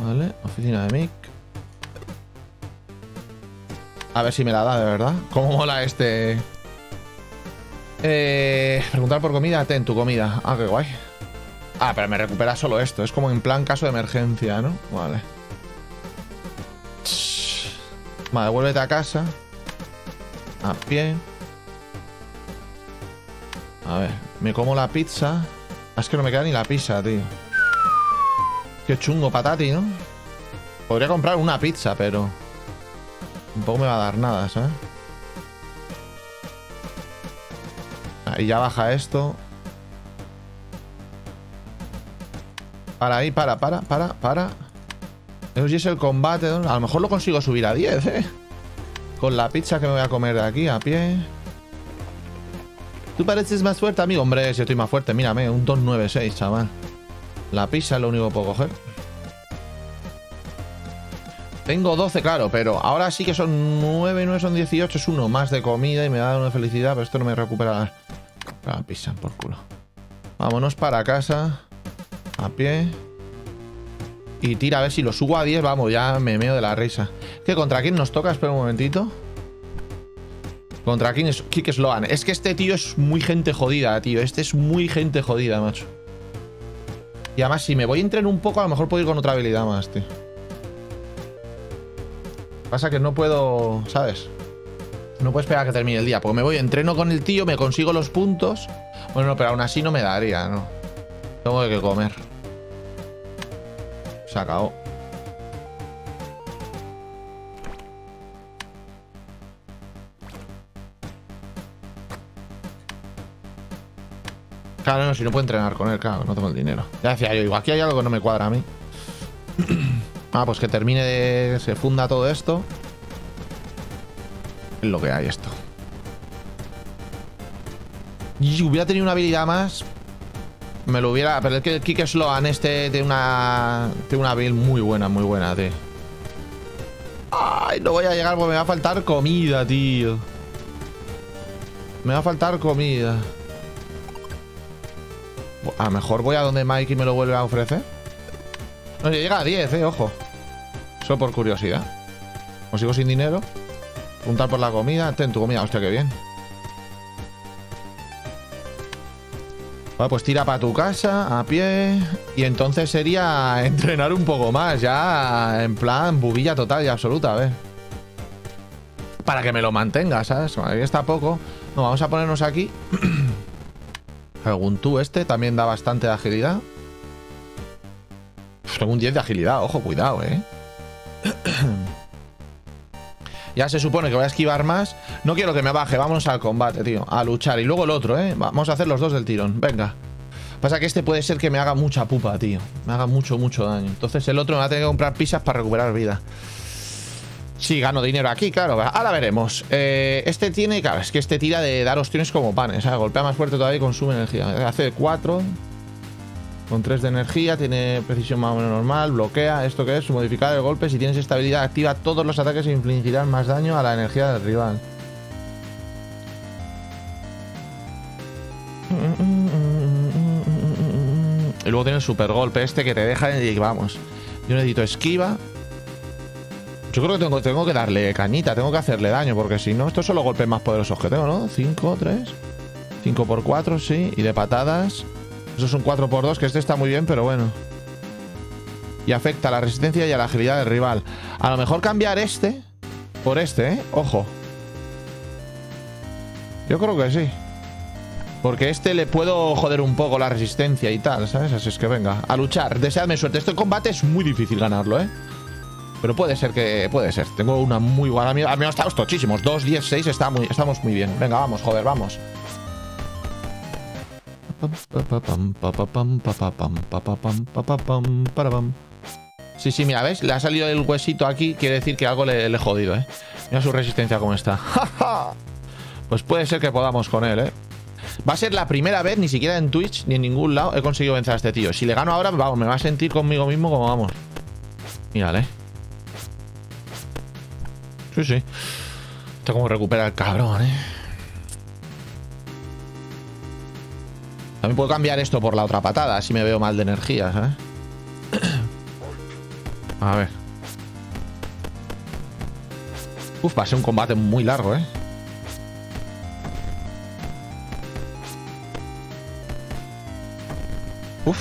Vale, oficina de mic. A ver si me la da de verdad. ¿Cómo mola este...? Eh, preguntar por comida. Ten tu comida. Ah, qué guay. Ah, pero me recupera solo esto. Es como en plan caso de emergencia, ¿no? Vale. Vale, vuélvete a casa. A pie. A ver, me como la pizza. Es que no me queda ni la pizza, tío. Qué chungo patati, ¿no? Podría comprar una pizza, pero... tampoco me va a dar nada, ¿sabes? Ahí ya baja esto. Para ahí, para, para, para, para. Eso sí es el combate, ¿no? A lo mejor lo consigo subir a diez, ¿eh? Con la pizza que me voy a comer de aquí, a pie. Tú pareces más fuerte, amigo. Hombre, si estoy más fuerte, mírame. Un dos noventa y seis, chaval. La pizza es lo único que puedo coger. Tengo doce, claro, pero ahora sí que son nueve, nueve son dieciocho. Es uno más de comida y me da una felicidad. Pero esto no me recupera la, la pizza, por culo. Vámonos para casa. A pie. Y tira, a ver si lo subo a diez. Vamos, ya me meo de la risa. ¿Qué? ¿Contra quién nos toca? Espera un momentito. ¿Contra quién es? Kick Sloan. Es que este tío es muy gente jodida, tío. Este es muy gente jodida, macho. Y además, si me voy a entrenar un poco, a lo mejor puedo ir con otra habilidad más, tío. Pasa que no puedo, ¿sabes? No puedo esperar a que termine el día. Porque me voy, entreno con el tío, me consigo los puntos. Bueno, no, pero aún así no me daría, ¿no? Tengo que comer. Se acabó. Claro, no, si no puedo entrenar con él, claro, no tengo el dinero. Ya decía yo, digo, aquí hay algo que no me cuadra a mí. Ah, pues que termine de... se funda todo esto. Es lo que hay esto. Y hubiera tenido una habilidad más. Me lo hubiera... Pero es que el Kick Sloan este tiene una... Tiene una build muy buena, muy buena, tío. Ay, no voy a llegar porque me va a faltar comida, tío. Me va a faltar comida. A lo mejor voy a donde Mike y me lo vuelve a ofrecer. No, llega a diez, eh, ojo. Solo por curiosidad. Os sigo sin dinero. Preguntar por la comida. Ten tu comida, hostia, qué bien. Vale, pues tira para tu casa, a pie. Y entonces sería entrenar un poco más. Ya en plan bubilla total y absoluta, a ver. Para que me lo mantenga, ¿sabes? Ahí está poco. No, vamos a ponernos aquí. Según tú este también da bastante de agilidad. Uf, tengo un diez de agilidad, ojo, cuidado, eh. Ya se supone que voy a esquivar más. No quiero que me baje, vamos al combate, tío. A luchar, y luego el otro, ¿eh? Vamos a hacer los dos del tirón, venga. Pasa que este puede ser que me haga mucha pupa, tío. Me haga mucho, mucho daño. Entonces el otro me va a tener que comprar pizzas para recuperar vida. Sí, gano dinero aquí, claro. Ahora veremos. eh, Este tiene, claro, es que este tira de dar opciones como panes, ¿sabes? Golpea más fuerte todavía y consume energía. Hace cuatro. Con tres de energía, tiene precisión más o menos normal, bloquea, ¿esto qué es? Modificar el golpe, si tienes estabilidad activa, todos los ataques infligirán más daño a la energía del rival. Y luego tiene el super golpe este que te deja y vamos. Yo necesito esquiva. Yo creo que tengo, tengo que darle cañita, tengo que hacerle daño, porque si no, estos son los golpes más poderosos que tengo, ¿no? cinco, tres, cinco por cuatro, sí, y de patadas... Eso es un cuatro por dos, que este está muy bien, pero bueno. Y afecta a la resistencia y a la agilidad del rival. A lo mejor cambiar este por este, ¿eh? Ojo. Yo creo que sí. Porque este le puedo joder un poco la resistencia y tal, ¿sabes? Así es que venga, a luchar. Deseadme suerte. Este combate es muy difícil ganarlo, ¿eh? Pero puede ser que... Puede ser. Tengo una muy buena... Al menos estamos tochísimos. dos, diez, seis. Está muy... Estamos muy bien. Venga, vamos, joder, vamos. Sí, sí, mira, ¿ves? Le ha salido el huesito aquí. Quiere decir que algo le, le he jodido, ¿eh? Mira su resistencia como está. Pues puede ser que podamos con él, ¿eh? Va a ser la primera vez, ni siquiera en Twitch, ni en ningún lado, he conseguido vencer a este tío. Si le gano ahora, vamos, me va a sentir conmigo mismo como vamos. Mírale. Sí, sí. Está como recupera el cabrón, ¿eh? También puedo cambiar esto por la otra patada, así me veo mal de energía, ¿sabes? A ver. Uf, va a ser un combate muy largo, ¿eh? Uf.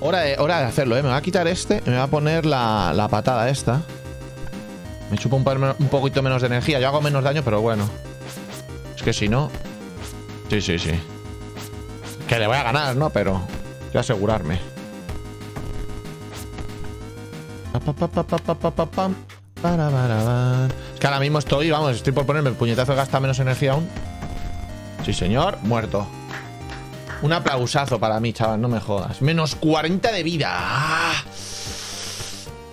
Hora de, hora de hacerlo, ¿eh? Me va a quitar este y me va a poner la, la patada esta. Me chupa un, par, un poquito menos de energía. Yo hago menos daño, pero bueno. Es que si no... Sí, sí, sí. Que le voy a ganar, ¿no? Pero... Voy a asegurarme. Es que ahora mismo estoy... Vamos, estoy por ponerme el puñetazo que gasta menos energía aún. Sí, señor. Muerto. Un aplausazo para mí, chaval, no me jodas. Menos cuarenta de vida. ¡Ah!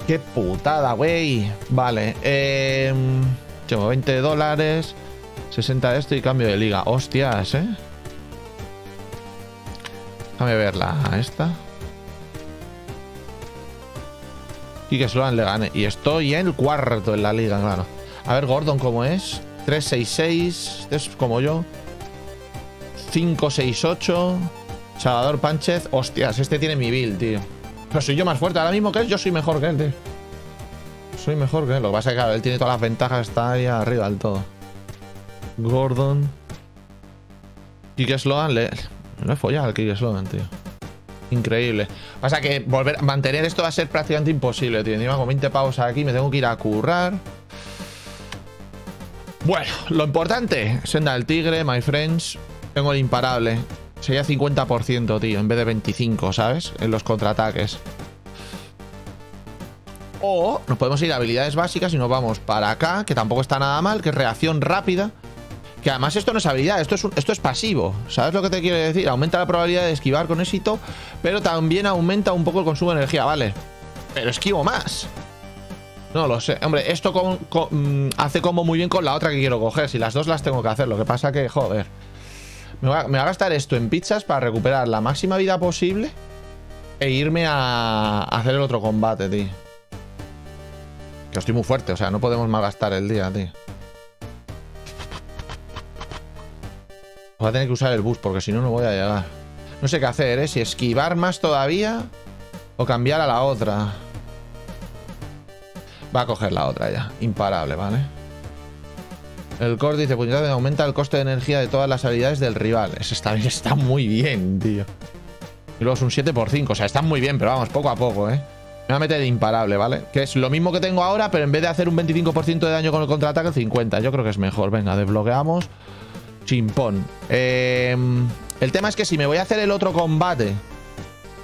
¡Qué putada, güey! Vale, eh... Tengo veinte dólares, sesenta de esto y cambio de liga. Hostias, ¿eh? Déjame verla, esta. Y que Sloan le gane. Y estoy en el cuarto en la liga, claro. A ver, Gordon, ¿cómo es? tres seis seis, es como yo. cinco seis ocho. Salvador Sánchez. Hostias, este tiene mi build, tío. Pero soy yo más fuerte ahora mismo que él. Yo soy mejor que él, tío. Soy mejor que él. Lo que pasa es que claro, él tiene todas las ventajas. Está ahí arriba del todo. Gordon. Kick Sloan. Le... No he follado al Kick Sloan, tío. Increíble. O sea que volver... mantener esto va a ser prácticamente imposible, tío. Encima con veinte pavos aquí. Me tengo que ir a currar. Bueno, lo importante. Senda del tigre, my friends. Tengo el imparable. Sería cincuenta por ciento, tío, en vez de veinticinco, ¿sabes? En los contraataques. O nos podemos ir a habilidades básicas y nos vamos para acá, que tampoco está nada mal, que es reacción rápida. Que además esto no es habilidad, esto es, un, esto es pasivo. ¿Sabes lo que te quiero decir? Aumenta la probabilidad de esquivar con éxito, pero también aumenta un poco el consumo de energía, ¿vale? Pero esquivo más. No lo sé. Hombre, esto con, con, hace combo muy bien con la otra que quiero coger. Si las dos las tengo que hacer, lo que pasa que, joder... Me voy, a, me voy a gastar esto en pizzas para recuperar la máxima vida posible e irme a, a hacer el otro combate, tío. Que estoy muy fuerte, o sea, no podemos malgastar el día, tío. Voy a tener que usar el bus porque si no, no voy a llegar. No sé qué hacer, ¿eh? Si esquivar más todavía o cambiar a la otra. Va a coger la otra ya. Imparable, ¿vale? El core dice, puñetazo, aumenta el coste de energía de todas las habilidades del rival. Eso está, está muy bien, tío. Y luego es un siete por cinco. O sea, está muy bien, pero vamos, poco a poco, ¿eh? Me voy a meter el imparable, ¿vale? Que es lo mismo que tengo ahora, pero en vez de hacer un veinticinco por ciento de daño con el contraataque, cincuenta por ciento. Yo creo que es mejor. Venga, desbloqueamos. Chimpón. Eh, el tema es que si me voy a hacer el otro combate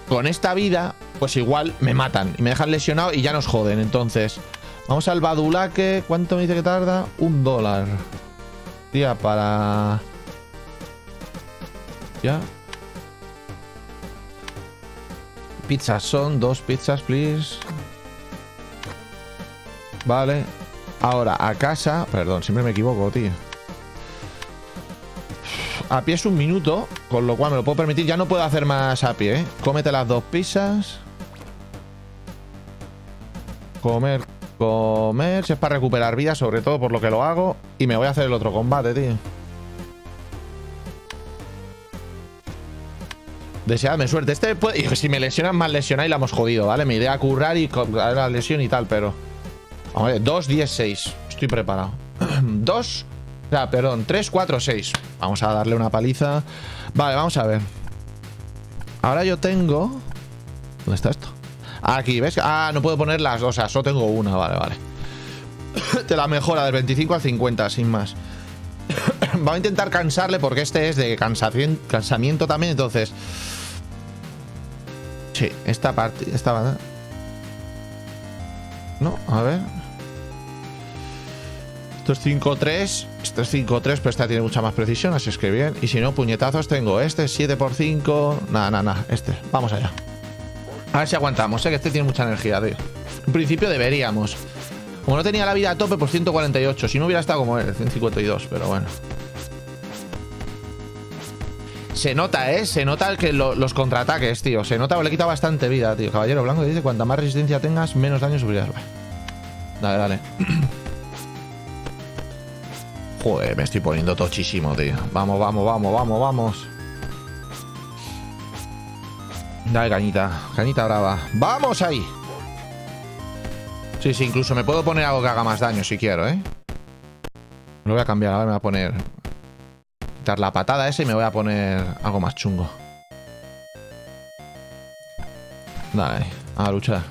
con esta vida, pues igual me matan. Y me dejan lesionado y ya nos joden, entonces... Vamos al badulaque. ¿Cuánto me dice que tarda? Un dólar. Tía, para... Ya. Pizzas son. Dos pizzas, please. Vale. Ahora, a casa... Perdón, siempre me equivoco, tío. A pie es un minuto, con lo cual me lo puedo permitir. Ya no puedo hacer más a pie, ¿eh? Cómete las dos pizzas. Comer... Comer, si es para recuperar vida, sobre todo por lo que lo hago. Y me voy a hacer el otro combate, tío. Deseadme suerte. Este puede... Y si me lesionan, más lesionáis y la hemos jodido, ¿vale? Mi idea es currar y la lesión y tal, pero... Hombre, dos, diez, seis. Estoy preparado. dos... O sea, perdón, tres, cuatro, seis. Vamos a darle una paliza. Vale, vamos a ver. Ahora yo tengo... ¿Dónde está esto? Aquí, ¿ves? Ah, no puedo poner las dos. O sea, solo tengo una, vale, vale. Te la mejora del veinticinco al cincuenta, sin más. Vamos a intentar cansarle porque este es de cansamiento también, entonces. Sí, esta parte. Esta... No, a ver. Esto es cinco tres. Este es cinco tres, pero esta tiene mucha más precisión, así es que bien. Y si no, puñetazos tengo. Este es siete por cinco. Nada, nada, nada. Este. Vamos allá. A ver si aguantamos, ¿eh? Que este tiene mucha energía, tío. En principio deberíamos. Como no tenía la vida a tope, por ciento cuarenta y ocho. Si no hubiera estado como él, ciento cincuenta y dos, pero bueno. Se nota, ¿eh? Se nota el que lo, los contraataques, tío. Se nota, le he quitado bastante vida, tío. Caballero Blanco dice, cuanta más resistencia tengas, menos daño sufrirás. Vale. Dale, dale. Joder, me estoy poniendo tochísimo, tío. Vamos, vamos, vamos, vamos, vamos. Dale, cañita. Cañita brava. ¡Vamos ahí! Sí, sí, incluso me puedo poner algo que haga más daño si quiero, ¿eh? Lo voy a cambiar, ahora me voy a poner... Quitar la patada esa y me voy a poner algo más chungo. Dale, a luchar.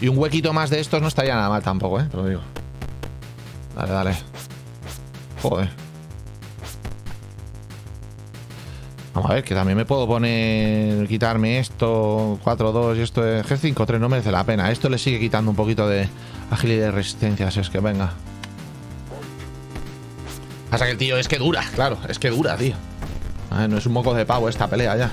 Y un huequito más de estos no estaría nada mal tampoco, ¿eh? Te lo digo. Dale, dale. Joder. Vamos a ver, que también me puedo poner... Quitarme esto, cuatro dos y esto es... G cinco tres no merece la pena. Esto le sigue quitando un poquito de agilidad y resistencia, así es que venga. Pasa que el tío es que dura, claro, es que dura, tío. A ver, no es un moco de pavo esta pelea ya.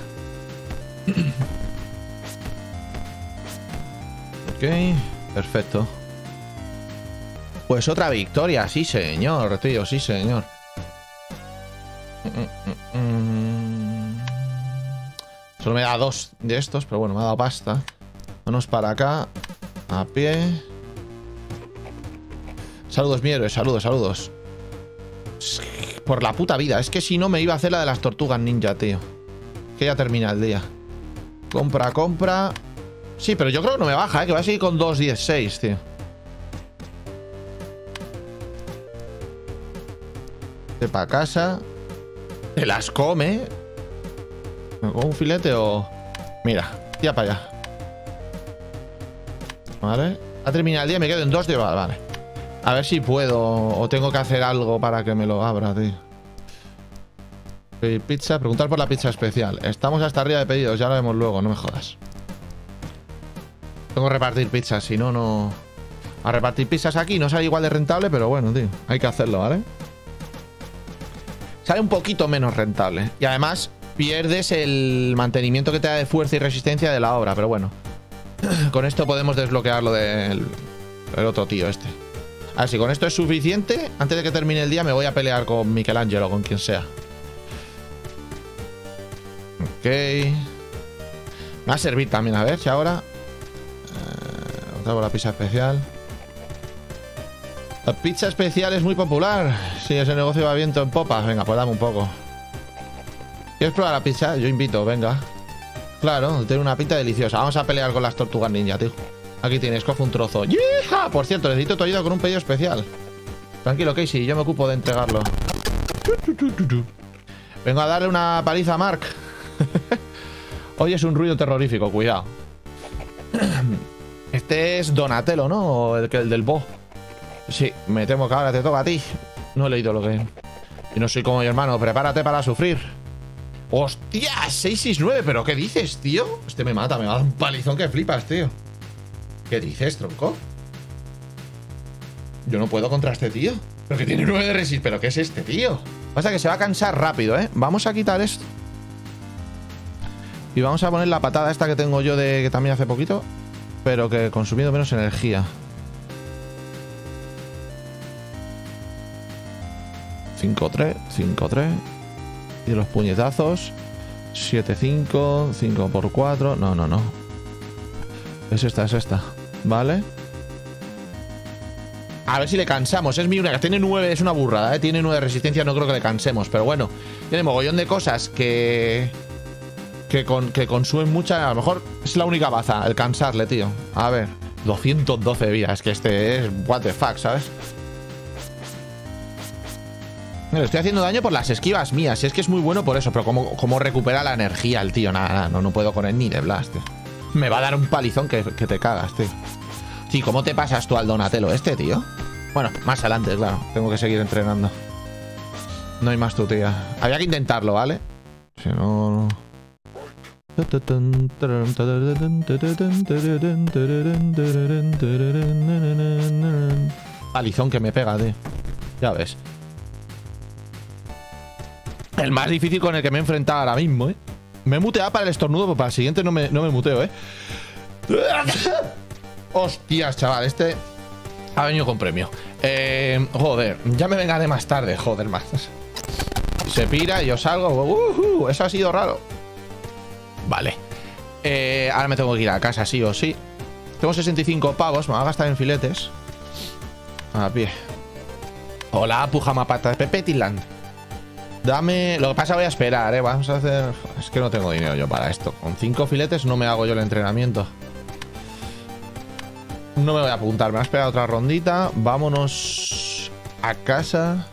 Ok, perfecto. Pues otra victoria, sí señor, tío, sí señor. Mm, mm, mm. Solo me da dos de estos, pero bueno, me ha dado pasta. Vámonos para acá. A pie. Saludos, mi héroe, saludos, saludos. Por la puta vida, es que si no me iba a hacer la de las tortugas ninja, tío. Que ya termina el día. Compra, compra. Sí, pero yo creo que no me baja, ¿eh? Que va a seguir con dos dieciséis, tío. De pa' casa. Te las come. ¿Me como un filete o...? Mira, tía para allá. Vale. Ha terminado el día y me quedo en dos de... Vale. A ver si puedo o tengo que hacer algo para que me lo abra, tío. Pedir pizza, preguntar por la pizza especial. Estamos hasta arriba de pedidos, ya lo vemos luego, no me jodas. Tengo que repartir pizzas, si no, no... A repartir pizzas aquí no sale igual de rentable, pero bueno, tío, hay que hacerlo, ¿vale? Sale un poquito menos rentable. Y además pierdes el mantenimiento que te da de fuerza y resistencia de la obra, pero bueno. Con esto podemos desbloquear lo del el otro tío este. A ver, si con esto es suficiente, antes de que termine el día me voy a pelear con Michelangelo o con quien sea. Ok. Me va a servir también, a ver si ahora... Eh, otra por la pizza especial. La pizza especial es muy popular. Sí, ese negocio va viento en popa. Venga, pues dame un poco. ¿Quieres probar la pizza? Yo invito, venga. Claro, tiene una pinta deliciosa. Vamos a pelear con las tortugas ninja, tío. Aquí tienes, coge un trozo. ¡Yeeja! Por cierto, necesito tu ayuda con un pedido especial. Tranquilo, Casey, yo me ocupo de entregarlo. Vengo a darle una paliza a Mark. Hoy es un ruido terrorífico, cuidado. Este es Donatello, ¿no? El, el del bo. Sí, me temo que ahora te toca a ti. No he leído lo que... Yo no soy como mi hermano, prepárate para sufrir. ¡Hostia! seis seis nueve, ¿pero qué dices, tío? Este me mata, me va a dar un palizón que flipas, tío. ¿Qué dices, tronco? Yo no puedo contra este tío. Pero que tiene nueve de resist. ¿Pero qué es este tío? Pasa que se va a cansar rápido, ¿eh? Vamos a quitar esto. Y vamos a poner la patada esta que tengo yo de... Que también hace poquito. Pero que consumiendo menos energía. cinco tres, cinco tres. Y los puñetazos. siete cinco, cinco por cuatro. No, no, no. Es esta, es esta. Vale. A ver si le cansamos. Es mi única. Tiene nueve, es una burrada, ¿eh? Tiene nueve de resistencia, no creo que le cansemos. Pero bueno, tiene mogollón de cosas que... Que, con, que consumen mucha... A lo mejor es la única baza, el cansarle, tío. A ver, doscientos doce vidas. Es que este es... What the fuck, ¿sabes? Le estoy haciendo daño por las esquivas mías. Es que es muy bueno por eso. Pero como, como recupera la energía el tío. Nada, nada, no, no puedo con él ni de blast, tío. Me va a dar un palizón que, que te cagas, tío. Sí, ¿cómo te pasas tú al Donatello este, tío? Bueno, más adelante, claro. Tengo que seguir entrenando. No hay más tu tía. Había que intentarlo, ¿vale? Si no... Palizón que me pega, tío. Ya ves. El más difícil con el que me he enfrentado ahora mismo, eh. Me he muteado para el estornudo, pero para el siguiente no me, no me muteo, eh. Hostias, chaval, este ha venido con premio. Eh, joder, ya me vengaré más tarde, joder, más. Se pira y yo salgo. Uh, uh, eso ha sido raro. Vale. Eh, ahora me tengo que ir a casa, sí o sí. Tengo sesenta y cinco pavos, me voy a gastar en filetes. A pie. Hola, pujamapata de Pepetiland. Dame... Lo que pasa voy a esperar, ¿eh? Vamos a hacer... Es que no tengo dinero yo para esto. Con cinco filetes no me hago yo el entrenamiento. No me voy a apuntar. Me voy a esperar otra rondita. Vámonos a casa.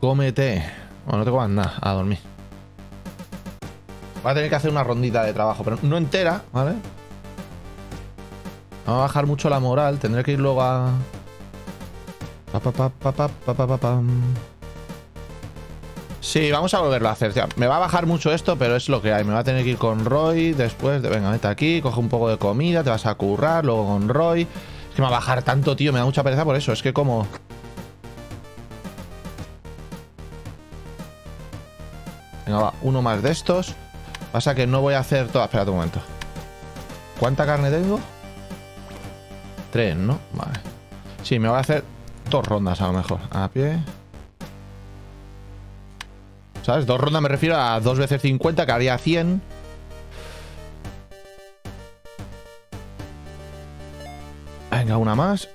Cómete. Bueno, no te comas nada. A dormir. Voy a tener que hacer una rondita de trabajo, pero no entera, ¿vale? Me va a bajar mucho la moral. Tendré que ir luego a... Sí, vamos a volverlo a hacer. Me va a bajar mucho esto, pero es lo que hay. Me va a tener que ir con Roy después. De... Venga, vete aquí, coge un poco de comida, te vas a currar, luego con Roy. Es que me va a bajar tanto, tío. Me da mucha pereza por eso. Es que como... Venga, va. Uno más de estos. Pasa que no voy a hacer todas. Espera un momento. ¿Cuánta carne tengo? Tres, ¿no? Vale. Sí, me va a hacer... Dos rondas a lo mejor. A pie. ¿Sabes? Dos rondas me refiero a dos veces cincuenta, que haría cien. Venga, una más.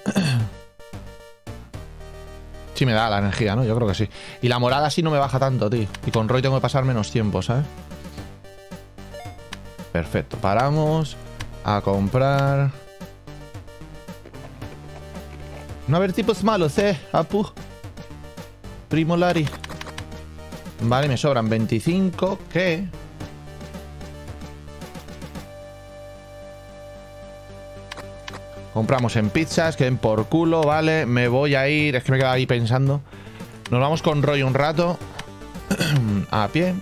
Sí me da la energía, ¿no? Yo creo que sí. Y la moral así no me baja tanto, tío. Y con Roy tengo que pasar menos tiempo, ¿sabes? Perfecto. Paramos. A comprar... No haber tipos malos, eh, apu. Primo Lari. Vale, me sobran veinticinco. ¿Qué? Compramos en pizzas, que den por culo, vale. Me voy a ir, es que me he quedado ahí pensando. Nos vamos con Roy un rato. A pie.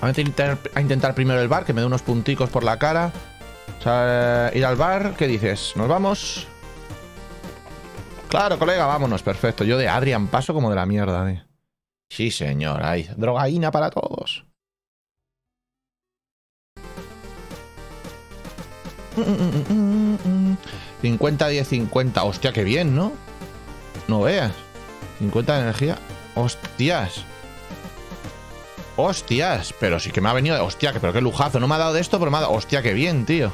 Vamos a intentar, a intentar primero el bar, que me dé unos punticos por la cara. O sea, ir al bar, ¿qué dices? ¿Nos vamos? Claro, colega, vámonos, perfecto. Yo de Adrian paso como de la mierda, tío. Sí, señor, hay drogaína para todos. cincuenta, diez, cincuenta. Hostia, qué bien, ¿no? No veas. cincuenta de energía. Hostias. Hostias. Pero sí que me ha venido... Hostia, pero qué lujazo. No me ha dado de esto, pero me ha dado... Hostia, qué bien, tío.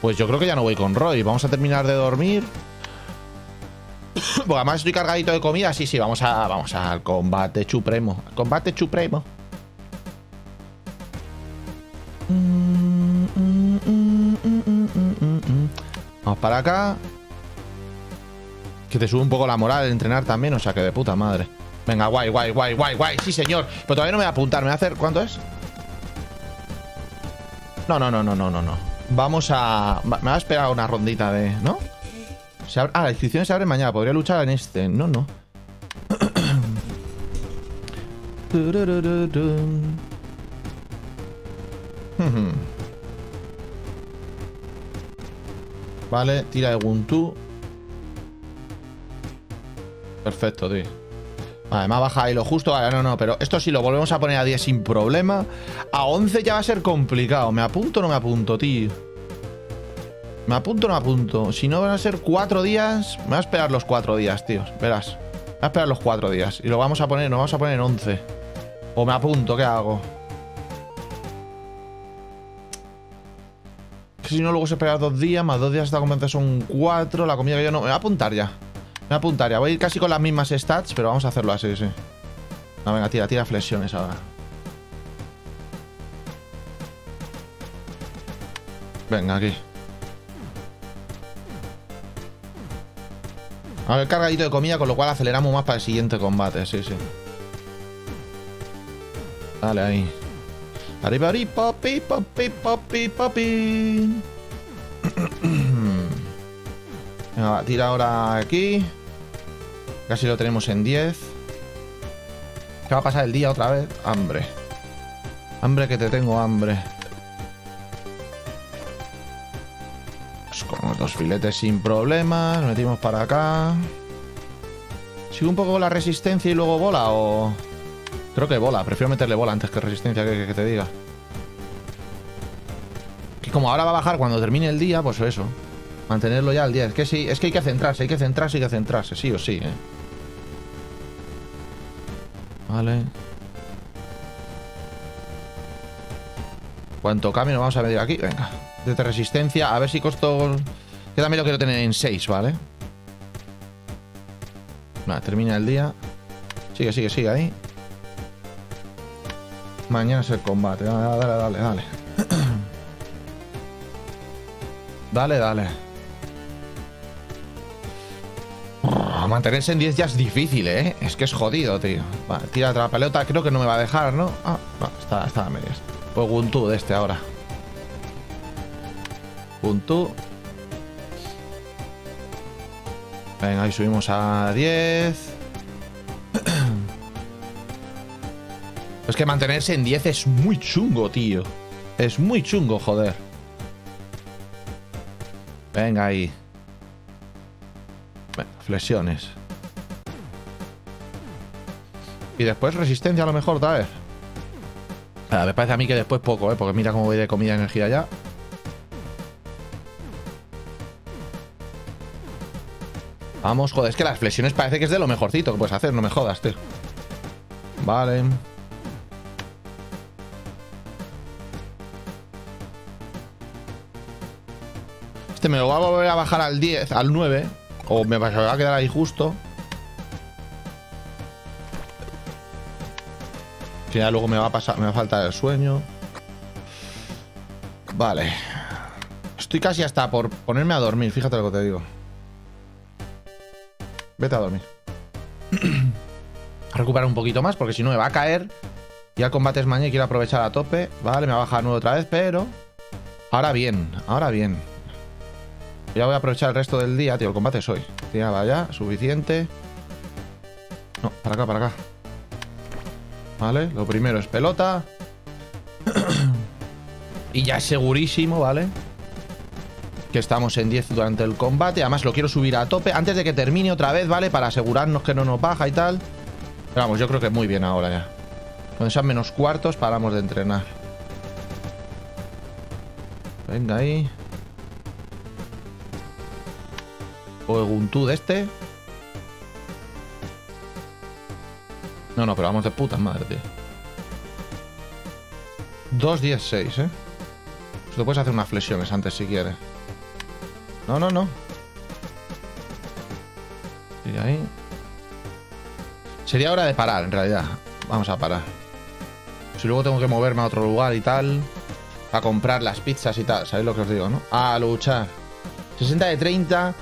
Pues yo creo que ya no voy con Roy. Vamos a terminar de dormir. Porque además estoy cargadito de comida. Sí, sí, vamos a vamos al combate supremo. Al combate supremo. Vamos para acá. Que te sube un poco la moral el entrenar también. O sea, que de puta madre. Venga, guay, guay, guay, guay, guay. Sí, señor. Pero todavía no me voy a apuntar. Me voy a hacer... ¿Cuánto es? No, no, no, no, no, no, no. Vamos a... Me va a esperar una rondita de... ¿No? Se abre... Ah, las inscripciones se abren mañana. Podría luchar en este. No, no. Vale, tira de Guntu. Perfecto, tío. Además baja ahí lo justo. Vale, no, no, pero esto sí lo volvemos a poner a diez sin problema. A once ya va a ser complicado. ¿Me apunto o no me apunto, tío? ¿Me apunto o no apunto? Si no van a ser cuatro días... Me voy a esperar los cuatro días, tíos. Verás. Me voy a esperar los cuatro días. Y lo vamos a poner... Nos vamos a poner en once. O me apunto, ¿qué hago? Que si no, luego se espera dos días. Más dos días hasta comenzar son cuatro. La comida que yo no... Me voy a apuntar ya. Me voy a apuntar ya. Voy a ir casi con las mismas stats, pero vamos a hacerlo así, sí. No, venga, tira, tira flexiones ahora. Venga, aquí. Ahora el cargadito de comida, con lo cual aceleramos más para el siguiente combate, sí, sí. Dale, ahí. Arriba, arriba, papi, papi, papi, papi. Venga, va, tira ahora aquí. Casi lo tenemos en diez. ¿Qué va a pasar el día otra vez? Hambre. Hambre que te tengo, hambre. Con dos filetes sin problemas. Nos metimos para acá. ¿Sigo un poco la resistencia y luego bola o...? Creo que bola. Prefiero meterle bola antes que resistencia, que, que, que te diga. Que como ahora va a bajar cuando termine el día, pues eso. Mantenerlo ya al día. Es que sí, es que hay que centrarse, hay que centrarse, hay que centrarse. Sí o sí, eh. Vale. Cuánto cambio nos vamos a medir aquí. Venga. De resistencia. A ver si costo... Yo también lo quiero tener en seis, ¿vale? Nada, termina el día. Sigue, sigue, sigue ahí. Mañana es el combate. Dale, dale, dale, dale. Dale, dale. Oh, mantenerse en diez ya es difícil, ¿eh? Es que es jodido, tío. Vale, tira otra pelota. Creo que no me va a dejar, ¿no? Ah, no, está, está a medias. Pues Guntu de este ahora. Guntu. Venga, ahí subimos a diez. Es que mantenerse en diez es muy chungo, tío. Es muy chungo, joder. Venga, ahí. Venga, flexiones. Y después resistencia a lo mejor, tal vez. Ah, me parece a mí que después poco, ¿eh? Porque mira cómo voy de comida y energía ya. Vamos, joder, es que las flexiones parece que es de lo mejorcito que puedes hacer, no me jodas, tío. Vale. Este me lo va a volver a bajar al diez, al nueve. O me va a quedar ahí justo. Que ya luego me va a pasar, me va a faltar el sueño. Vale. Estoy casi hasta por ponerme a dormir, fíjate lo que te digo. Vete a dormir. A recuperar un poquito más, porque si no me va a caer. Ya el combate es mañana y quiero aprovechar a tope. Vale, me va a bajar nuevo otra vez, pero... Ahora bien, ahora bien. Ya voy a aprovechar el resto del día, tío. El combate es hoy. Tía, vaya, suficiente. No, para acá, para acá. Vale, lo primero es pelota. Y ya es segurísimo, ¿vale? Que estamos en diez durante el combate. Además lo quiero subir a tope antes de que termine otra vez, ¿vale? Para asegurarnos que no nos baja y tal. Pero vamos, yo creo que muy bien ahora ya. Cuando sean menos cuartos paramos de entrenar. Venga ahí. O Guntu de este. No, no, pero vamos de puta madre, tío. dos diez seis, ¿eh? Tú puedes hacer unas flexiones antes si quieres. No, no, no. Y ahí. Sería hora de parar, en realidad. Vamos a parar. Si luego tengo que moverme a otro lugar y tal. A comprar las pizzas y tal. ¿Sabéis lo que os digo, no? A luchar. sesenta de treinta.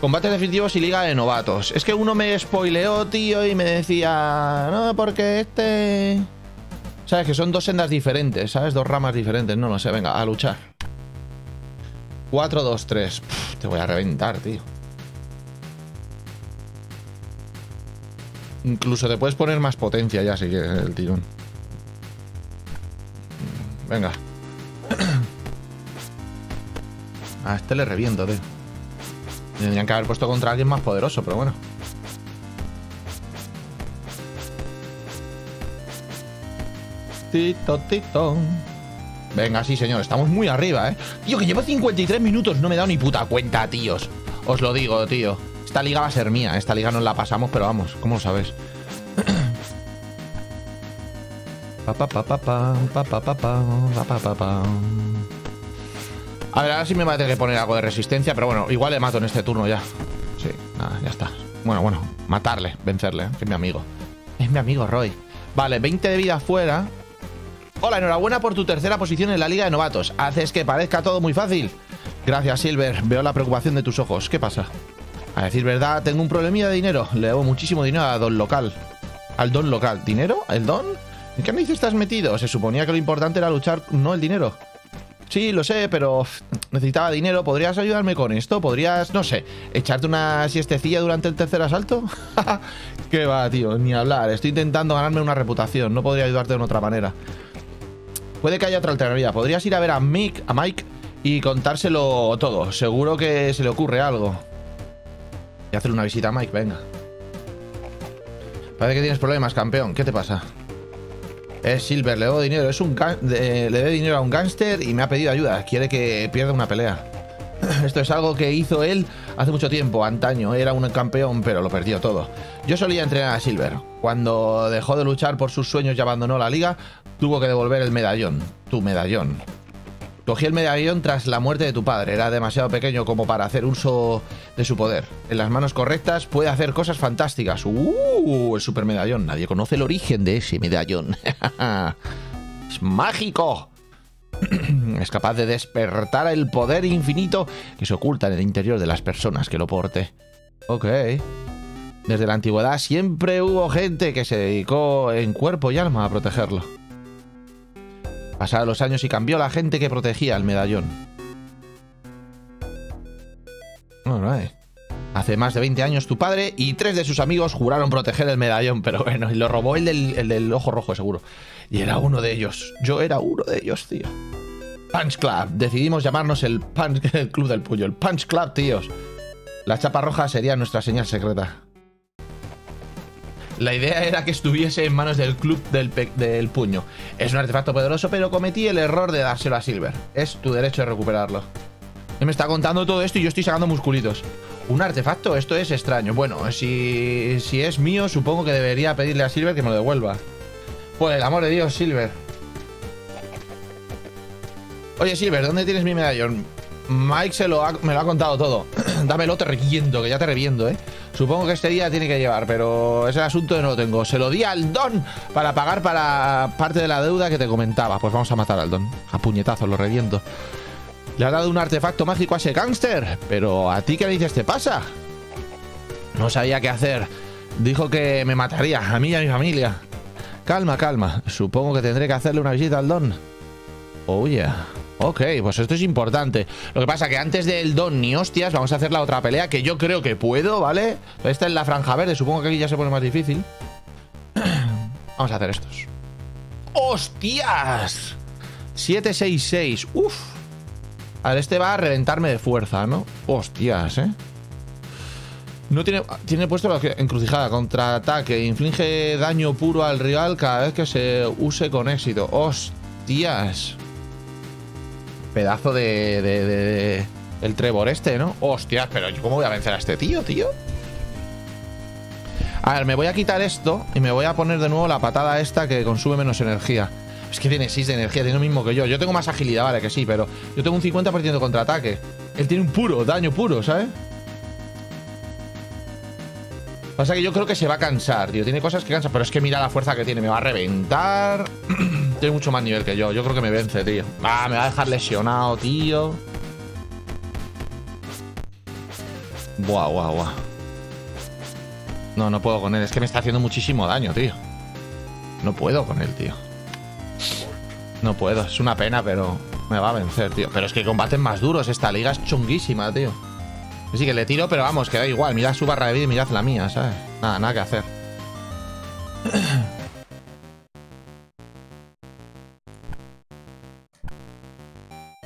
Combates definitivos y liga de novatos. Es que uno me spoileó, tío, y me decía... No, porque este... Sabes, que son dos sendas diferentes, ¿sabes? Dos ramas diferentes, no lo sé. Venga, a luchar. cuatro, dos, tres. Pff, te voy a reventar, tío. Incluso te puedes poner más potencia ya, si quieres, el tirón. Venga. A este le reviento, tío. Tendrían que haber puesto contra alguien más poderoso, pero bueno. Tito, tito. Venga, sí, señor. Estamos muy arriba, ¿eh? Tío, que llevo cincuenta y tres minutos. No me he dado ni puta cuenta, tíos. Os lo digo, tío. Esta liga va a ser mía. Esta liga nos la pasamos, pero vamos. ¿Cómo lo sabéis? Pa, pa, pa, pa, pa, pa, pa, pa, pa, pa, pa. A ver, ahora sí me va a tener que poner algo de resistencia, pero bueno, igual le mato en este turno ya. Sí, nada, ya está. Bueno, bueno, matarle, vencerle, ¿eh? Que es mi amigo. Es mi amigo Roy. Vale, veinte de vida fuera. Hola, enhorabuena por tu tercera posición en la Liga de Novatos. Haces que parezca todo muy fácil. Gracias, Silver. Veo la preocupación de tus ojos. ¿Qué pasa? A decir verdad, tengo un problemilla de dinero. Le debo muchísimo dinero a don local. Al don local. ¿Dinero? ¿El don? ¿En qué narices estás metido? Se suponía que lo importante era luchar, no el dinero. Sí, lo sé, pero necesitaba dinero. ¿Podrías ayudarme con esto? ¿Podrías, no sé, echarte una siestecilla durante el tercer asalto? ¿Qué va, tío? Ni hablar. Estoy intentando ganarme una reputación. No podría ayudarte de otra manera. puede que haya otra alternativa. Podrías ir a ver a Mick, a Mike y contárselo todo. Seguro que se le ocurre algo. Y hacer una visita a Mike, venga. Parece que tienes problemas, campeón. ¿Qué te pasa? Es Silver, le debo dinero. Es un eh, le debo dinero a un gángster y me ha pedido ayuda. Quiere que pierda una pelea. Esto es algo que hizo él hace mucho tiempo, antaño. Era un campeón, pero lo perdió todo. Yo solía entrenar a Silver. Cuando dejó de luchar por sus sueños y abandonó la liga, tuvo que devolver el medallón. Tu medallón. Cogí el medallón tras la muerte de tu padre. Era demasiado pequeño como para hacer uso de su poder. En las manos correctas puede hacer cosas fantásticas. ¡Uh! El super medallón. Nadie conoce el origen de ese medallón. ¡Es mágico! Es capaz de despertar el poder infinito que se oculta en el interior de las personas que lo porte. Ok. Desde la antigüedad siempre hubo gente que se dedicó en cuerpo y alma a protegerlo. Pasaron los años y cambió la gente que protegía el medallón. Alright. Hace más de veinte años tu padre y tres de sus amigos juraron proteger el medallón, pero bueno, y lo robó el del, el del ojo rojo, seguro. Y era uno de ellos. Yo era uno de ellos, tío. Punch Club. Decidimos llamarnos el, punch, el Club del Puño. El Punch Club, tíos. La chapa roja sería nuestra señal secreta. La idea era que estuviese en manos del Club del, del Puño. Es un artefacto poderoso, pero cometí el error de dárselo a Silver. Es tu derecho de recuperarlo. Él me está contando todo esto y yo estoy sacando musculitos. ¿Un artefacto? Esto es extraño. Bueno, si, si es mío, supongo que debería pedirle a Silver que me lo devuelva. Por el amor de Dios, Silver. Oye, Silver, ¿dónde tienes mi medallón? Mike se lo ha, me lo ha contado todo. Dámelo, te reviento, que ya te reviento, ¿eh? Supongo que este día tiene que llevar, pero ese asunto no lo tengo. Se lo di al Don para pagar para parte de la deuda que te comentaba. Pues vamos a matar al Don. A puñetazos, lo reviento. Le ha dado un artefacto mágico a ese gángster. Pero ¿a ti qué le dices te pasa? No sabía qué hacer. Dijo que me mataría, a mí y a mi familia. Calma, calma. Supongo que tendré que hacerle una visita al Don. Oh, yeah. Ok, pues esto es importante. Lo que pasa que antes del Don ni hostias vamos a hacer la otra pelea, que yo creo que puedo, ¿vale? Esta es la franja verde. Supongo que aquí ya se pone más difícil. Vamos a hacer estos. ¡Hostias! siete seis seis. ¡Uf! A ver, este va a reventarme de fuerza, ¿no? Hostias, ¿eh? No tiene, tiene puesto la encrucijada. Contraataque. Inflige daño puro al rival cada vez que se use con éxito. ¡Hostias! Pedazo de... de, de, de el Trevor este, ¿no? ¡Hostias! Pero yo ¿cómo voy a vencer a este tío, tío? A ver, me voy a quitar esto y me voy a poner de nuevo la patada esta que consume menos energía. Es que tiene seis de energía, tiene lo mismo que yo. Yo tengo más agilidad, vale, que sí, pero yo tengo un cincuenta por ciento de contraataque. Él tiene un puro, daño puro, ¿sabes? Pasa que yo creo que se va a cansar, tío. Tiene cosas que cansa, pero es que mira la fuerza que tiene. Me va a reventar. Tiene mucho más nivel que yo. Yo creo que me vence, tío. Ah, me va a dejar lesionado, tío. Buah, buah, buah. No, no puedo con él. Es que me está haciendo muchísimo daño, tío. No puedo con él, tío. No puedo, es una pena, pero me va a vencer, tío. Pero es que combaten más duros. Esta liga es chunguísima, tío. Así que le tiro, pero vamos, que da igual. Mirad su barra de vida y mirad la mía, ¿sabes? Nada, nada que hacer.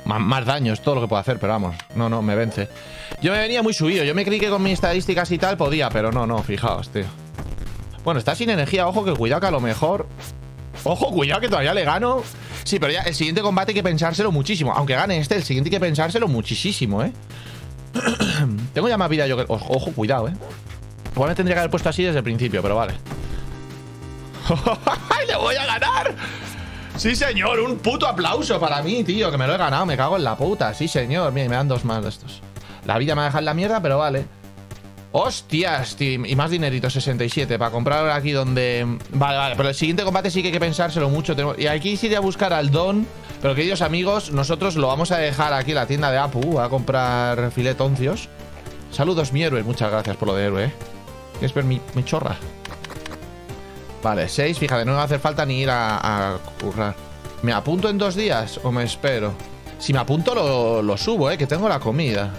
Más, más daño es todo lo que puedo hacer, pero vamos. No, no, me vence. Yo me venía muy subido. Yo me creí que con mis estadísticas y tal podía, pero no, no, fijaos, tío. Bueno, está sin energía. Ojo, que cuidado, que a lo mejor... Ojo, cuidado, que todavía le gano. Sí, pero ya el siguiente combate hay que pensárselo muchísimo. Aunque gane este, el siguiente hay que pensárselo muchísimo, ¿eh? Tengo ya más vida yo que... Ojo, ojo, cuidado, ¿eh? Igual me tendría que haber puesto así desde el principio, pero vale. ¡Le voy a ganar! Sí, señor, un puto aplauso para mí, tío. Que me lo he ganado, me cago en la puta. Sí, señor, mira, me dan dos más de estos. La vida me va a dejar la mierda, pero vale. ¡Hostias, tío! Y más dinerito, sesenta y siete, para comprar ahora aquí donde... Vale, vale, pero el siguiente combate sí que hay que pensárselo mucho. Tenemos... Y aquí sí iré a buscar al Don. Pero, queridos amigos, nosotros lo vamos a dejar aquí en la tienda de Apu a comprar filetoncios. Saludos, mi héroe. Muchas gracias por lo de héroe. ¿Quieres ver mi, mi chorra? Vale, seis. Fíjate, no me va a hacer falta ni ir a, a currar. ¿Me apunto en dos días o me espero? Si me apunto lo, lo subo, eh, que tengo la comida.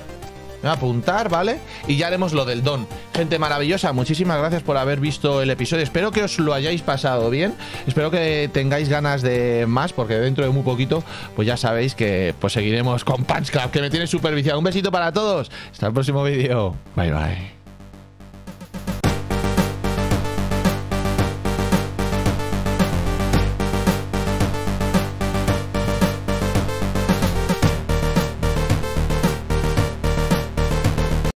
Me voy a apuntar, ¿vale? Y ya haremos lo del don. Gente maravillosa, muchísimas gracias por haber visto el episodio. Espero que os lo hayáis pasado bien. Espero que tengáis ganas de más, porque dentro de muy poquito, pues ya sabéis que pues seguiremos con Punch Club, que me tiene súper viciado. Un besito para todos. Hasta el próximo vídeo. Bye, bye.